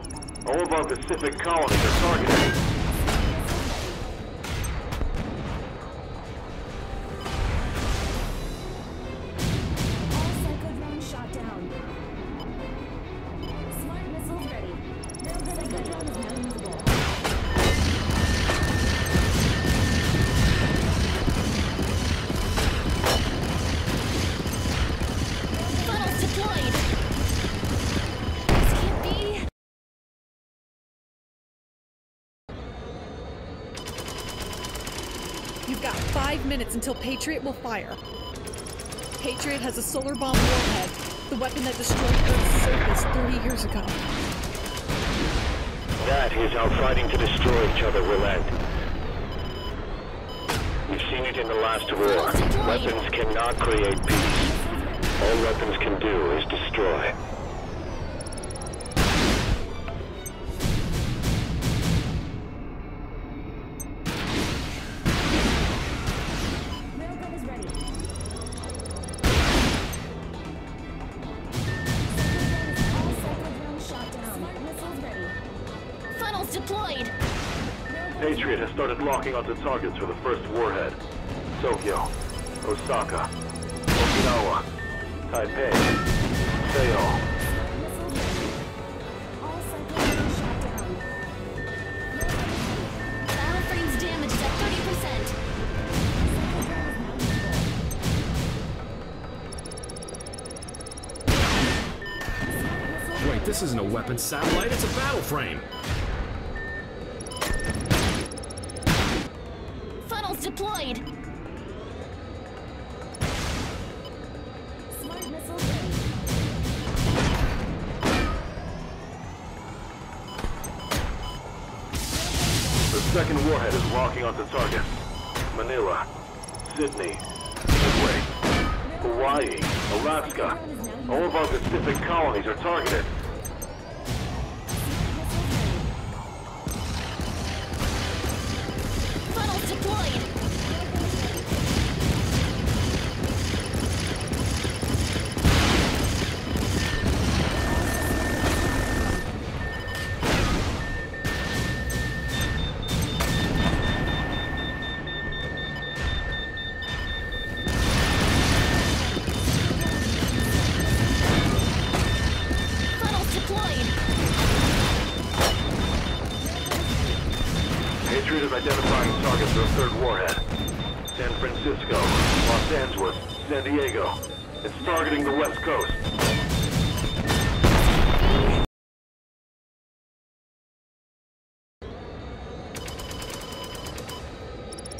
All of our Pacific colonies are targeted. Minutes until Patriot will fire. Patriot has a solar bomb warhead, the weapon that destroyed Earth's surface thirty years ago. That is how fighting to destroy each other will end. We've seen it in the last war. Weapons cannot create peace. All weapons can do is destroy. Deployed! Railgun Patriot has started locking onto targets for the first warhead. Tokyo, Osaka, Okinawa, Taipei, Seoul. This isn't a weapon satellite, it's a battle frame! Funnels deployed! Smart missile ready. The second warhead is locking onto target. Manila, Sydney, Midway, Hawaii, Alaska. All of our Pacific colonies are targeted.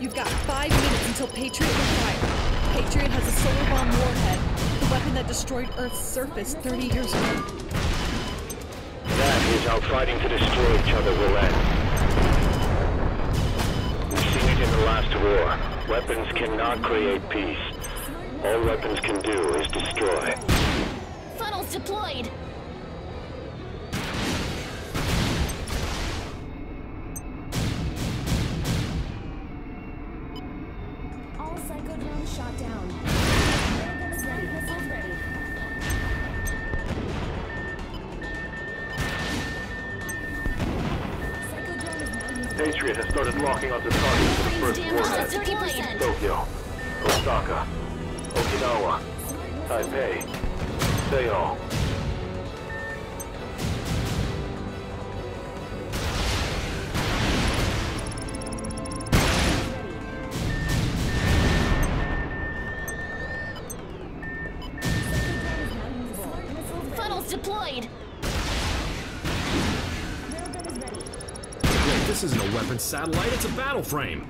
You've got five minutes until Patriot will fire. Patriot has a solar bomb warhead, the weapon that destroyed Earth's surface thirty years ago. That is how fighting to destroy each other will end. We've seen it in the last war. Weapons cannot create peace. All weapons can do is destroy. Funnels deployed! Locking onto targets for the first warhead. Tokyo, Osaka, Okinawa, Taipei, Seoul. This isn't a weapon satellite, it's a battle frame!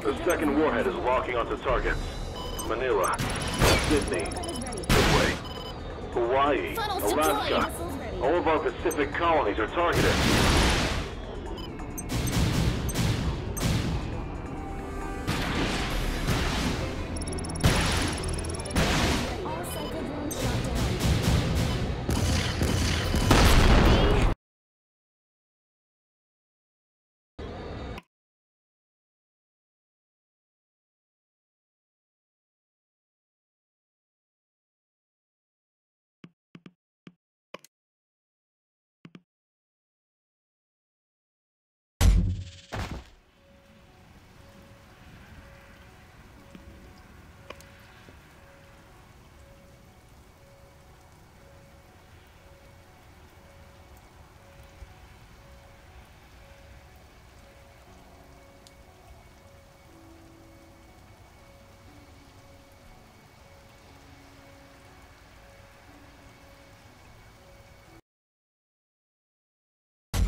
The second warhead is locking onto targets. Manila, Sydney, Midway, Hawaii, Alaska. All of our Pacific colonies are targeted.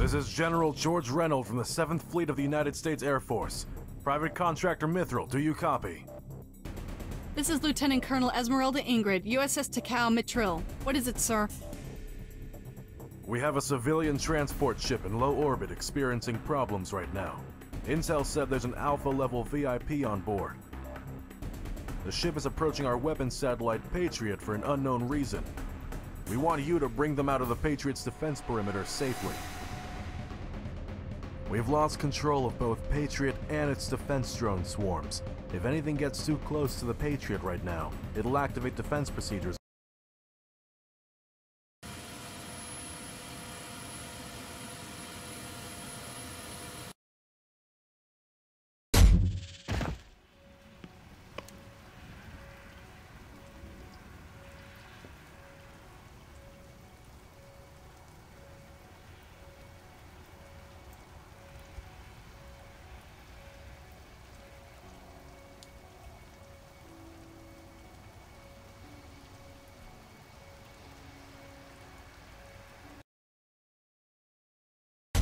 This is General George Reynolds from the Seventh Fleet of the United States Air Force. Private Contractor Mithril, do you copy? This is Lieutenant Colonel Esmeralda Ingrid, U S S Takao, Matril. What is it, sir? We have a civilian transport ship in low orbit experiencing problems right now. Intel said there's an alpha-level V I P on board. The ship is approaching our weapons satellite Patriot for an unknown reason. We want you to bring them out of the Patriot's defense perimeter safely. We have lost control of both Patriot and its defense drone swarms. If anything gets too close to the Patriot right now, it'll activate defense procedures.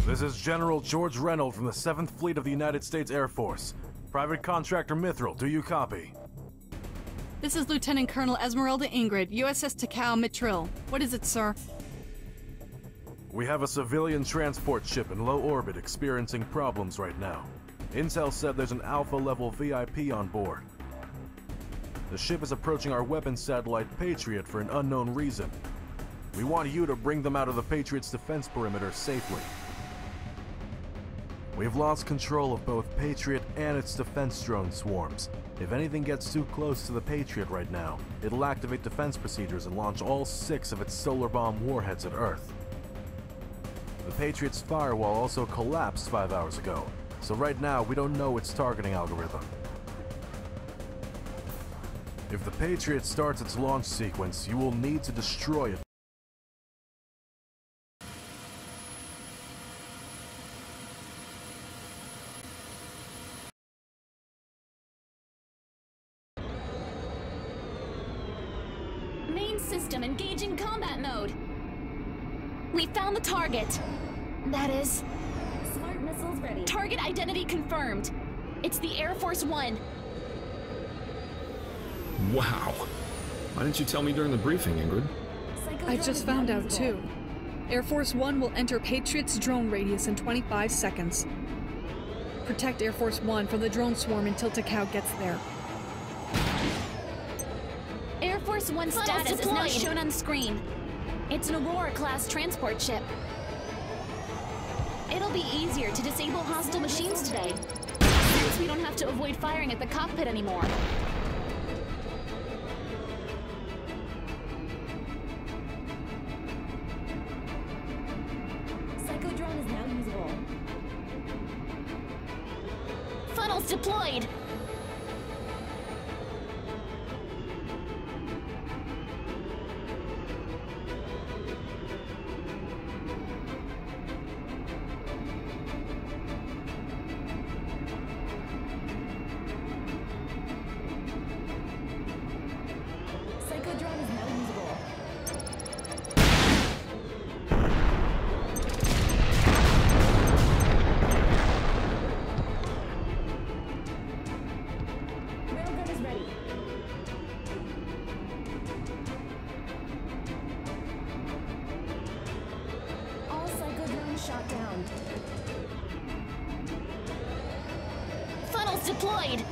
This is General George Reynolds from the Seventh Fleet of the United States Air Force. Private Contractor Mithril, do you copy? This is Lieutenant Colonel Esmeralda Ingrid, U S S Takao, Matril. What is it, sir? We have a civilian transport ship in low orbit experiencing problems right now. Intel said there's an Alpha-level V I P on board. The ship is approaching our weapons satellite Patriot for an unknown reason. We want you to bring them out of the Patriot's defense perimeter safely. We have lost control of both Patriot and its defense drone swarms. If anything gets too close to the Patriot right now, it'll activate defense procedures and launch all six of its solar bomb warheads at Earth. The Patriot's firewall also collapsed five hours ago, so right now we don't know its targeting algorithm. If the Patriot starts its launch sequence, you will need to destroy it. System engaging combat mode. We found the target. That is... Smart missiles ready. Target identity confirmed. It's the Air Force One. Wow. Why didn't you tell me during the briefing, Ingrid? I just found out too. Air Force One will enter Patriot's drone radius in twenty-five seconds. Protect Air Force One from the drone swarm until Takao gets there. One status is now shown on screen. It's an Aurora class transport ship. It'll be easier to disable hostile machines today, since we don't have to avoid firing at the cockpit anymore. Psychodrone is now usable. Funnels deployed. Deployed!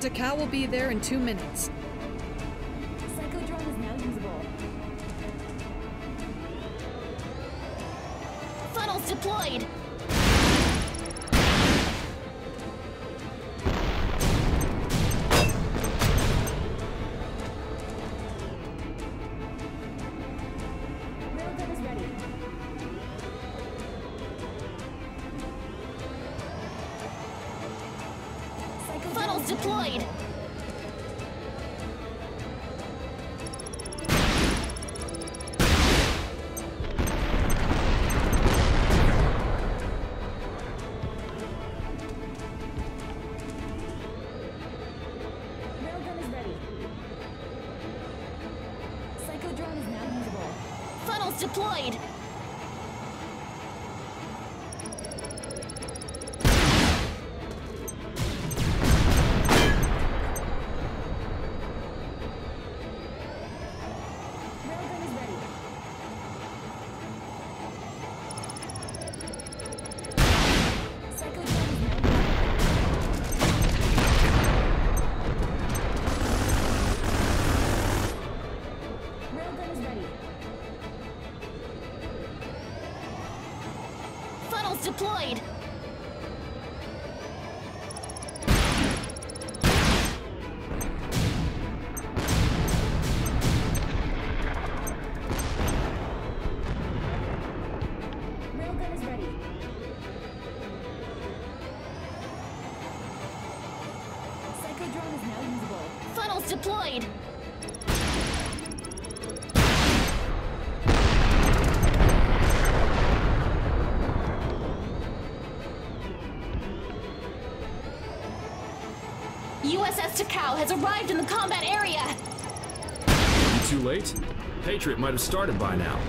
Takao will be there in two minutes. Psychodrone is now usable. Funnels deployed! Deployed! Railgun is ready. Psychodrone is now usable. Funnels deployed! deployed. U S S Takao has arrived in the combat area! Too late? Patriot might have started by now.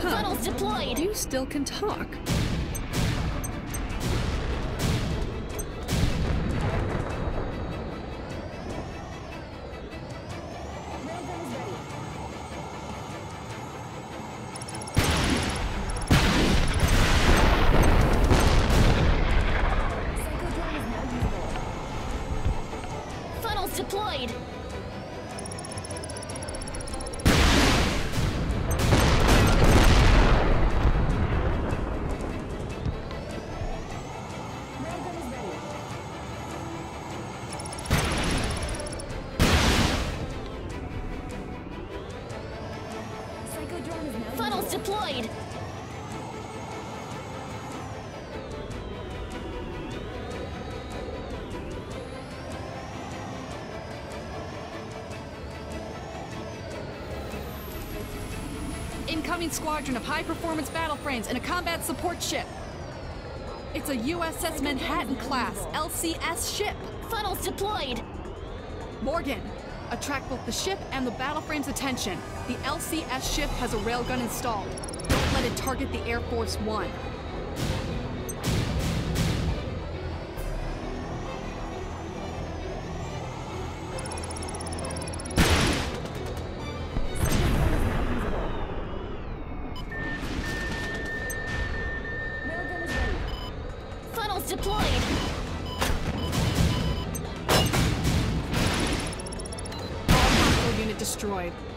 Huh. Funnels deployed! You still can talk. Incoming squadron of high-performance battle frames and a combat support ship. It's a U S S Manhattan class L C S ship. Funnels deployed. Morgan, attract both the ship and the battle frame's attention. The L C S ship has a railgun installed. Don't let it target the Air Force One.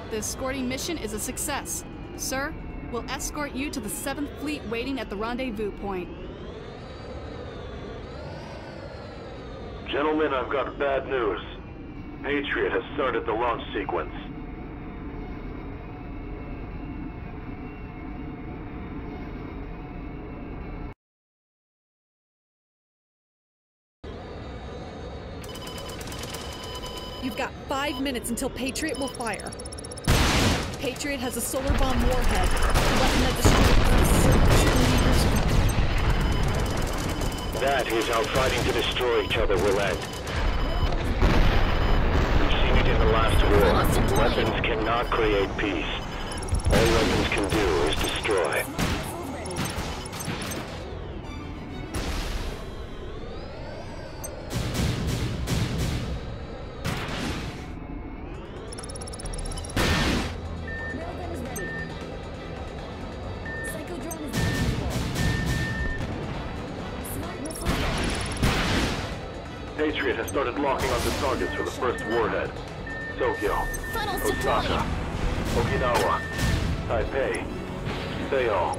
The escorting mission is a success. Sir, we'll escort you to the Seventh Fleet waiting at the rendezvous point. Gentlemen, I've got bad news. Patriot has started the launch sequence. You've got five minutes until Patriot will fire. Patriot has a solar bomb warhead, a weapon that destroys us. That is how fighting to destroy each other will end. We've seen it in the last war. Weapons cannot create peace. All weapons can do is destroy. Patriot has started locking onto targets for the first warhead. Tokyo, Osaka, Okinawa, Taipei, Seoul.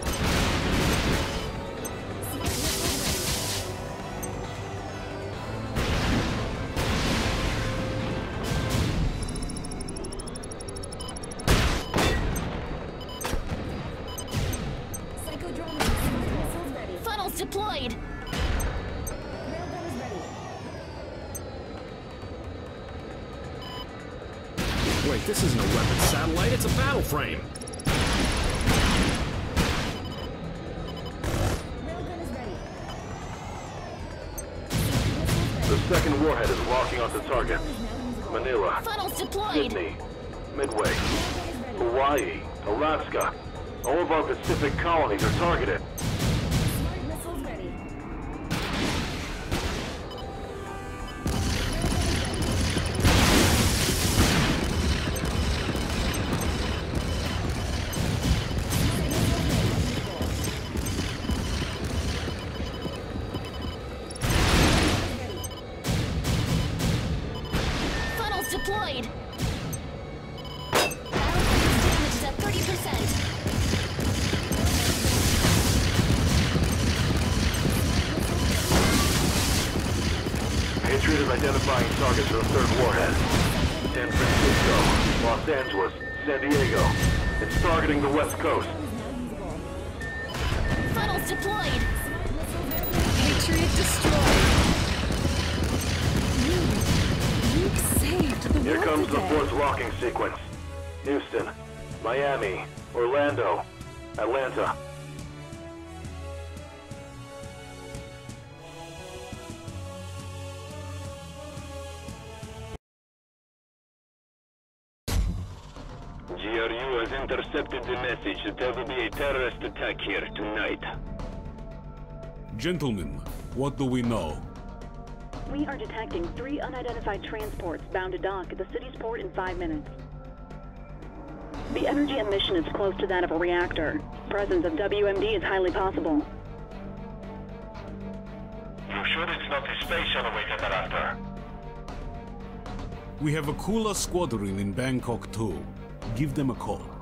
Frame. The second warhead is locking onto targets. Manila, Sydney, Midway, Hawaii, Alaska. All of our Pacific colonies are targeted. good at identifying targets for a third warhead. San Francisco, Los Angeles, San Diego. It's targeting the West Coast. Funnels deployed. Patriot destroyed. Luke saved the world. Here comes the fourth locking sequence. Houston, Miami, Orlando, Atlanta. G R U has intercepted the message that there will be a terrorist attack here tonight. Gentlemen, what do we know? We are detecting three unidentified transports bound to dock at the city's port in five minutes. The energy emission is close to that of a reactor. Presence of W M D is highly possible. You sure it's not a space elevator reactor? We have a Kula squadron in Bangkok too. Give them a call.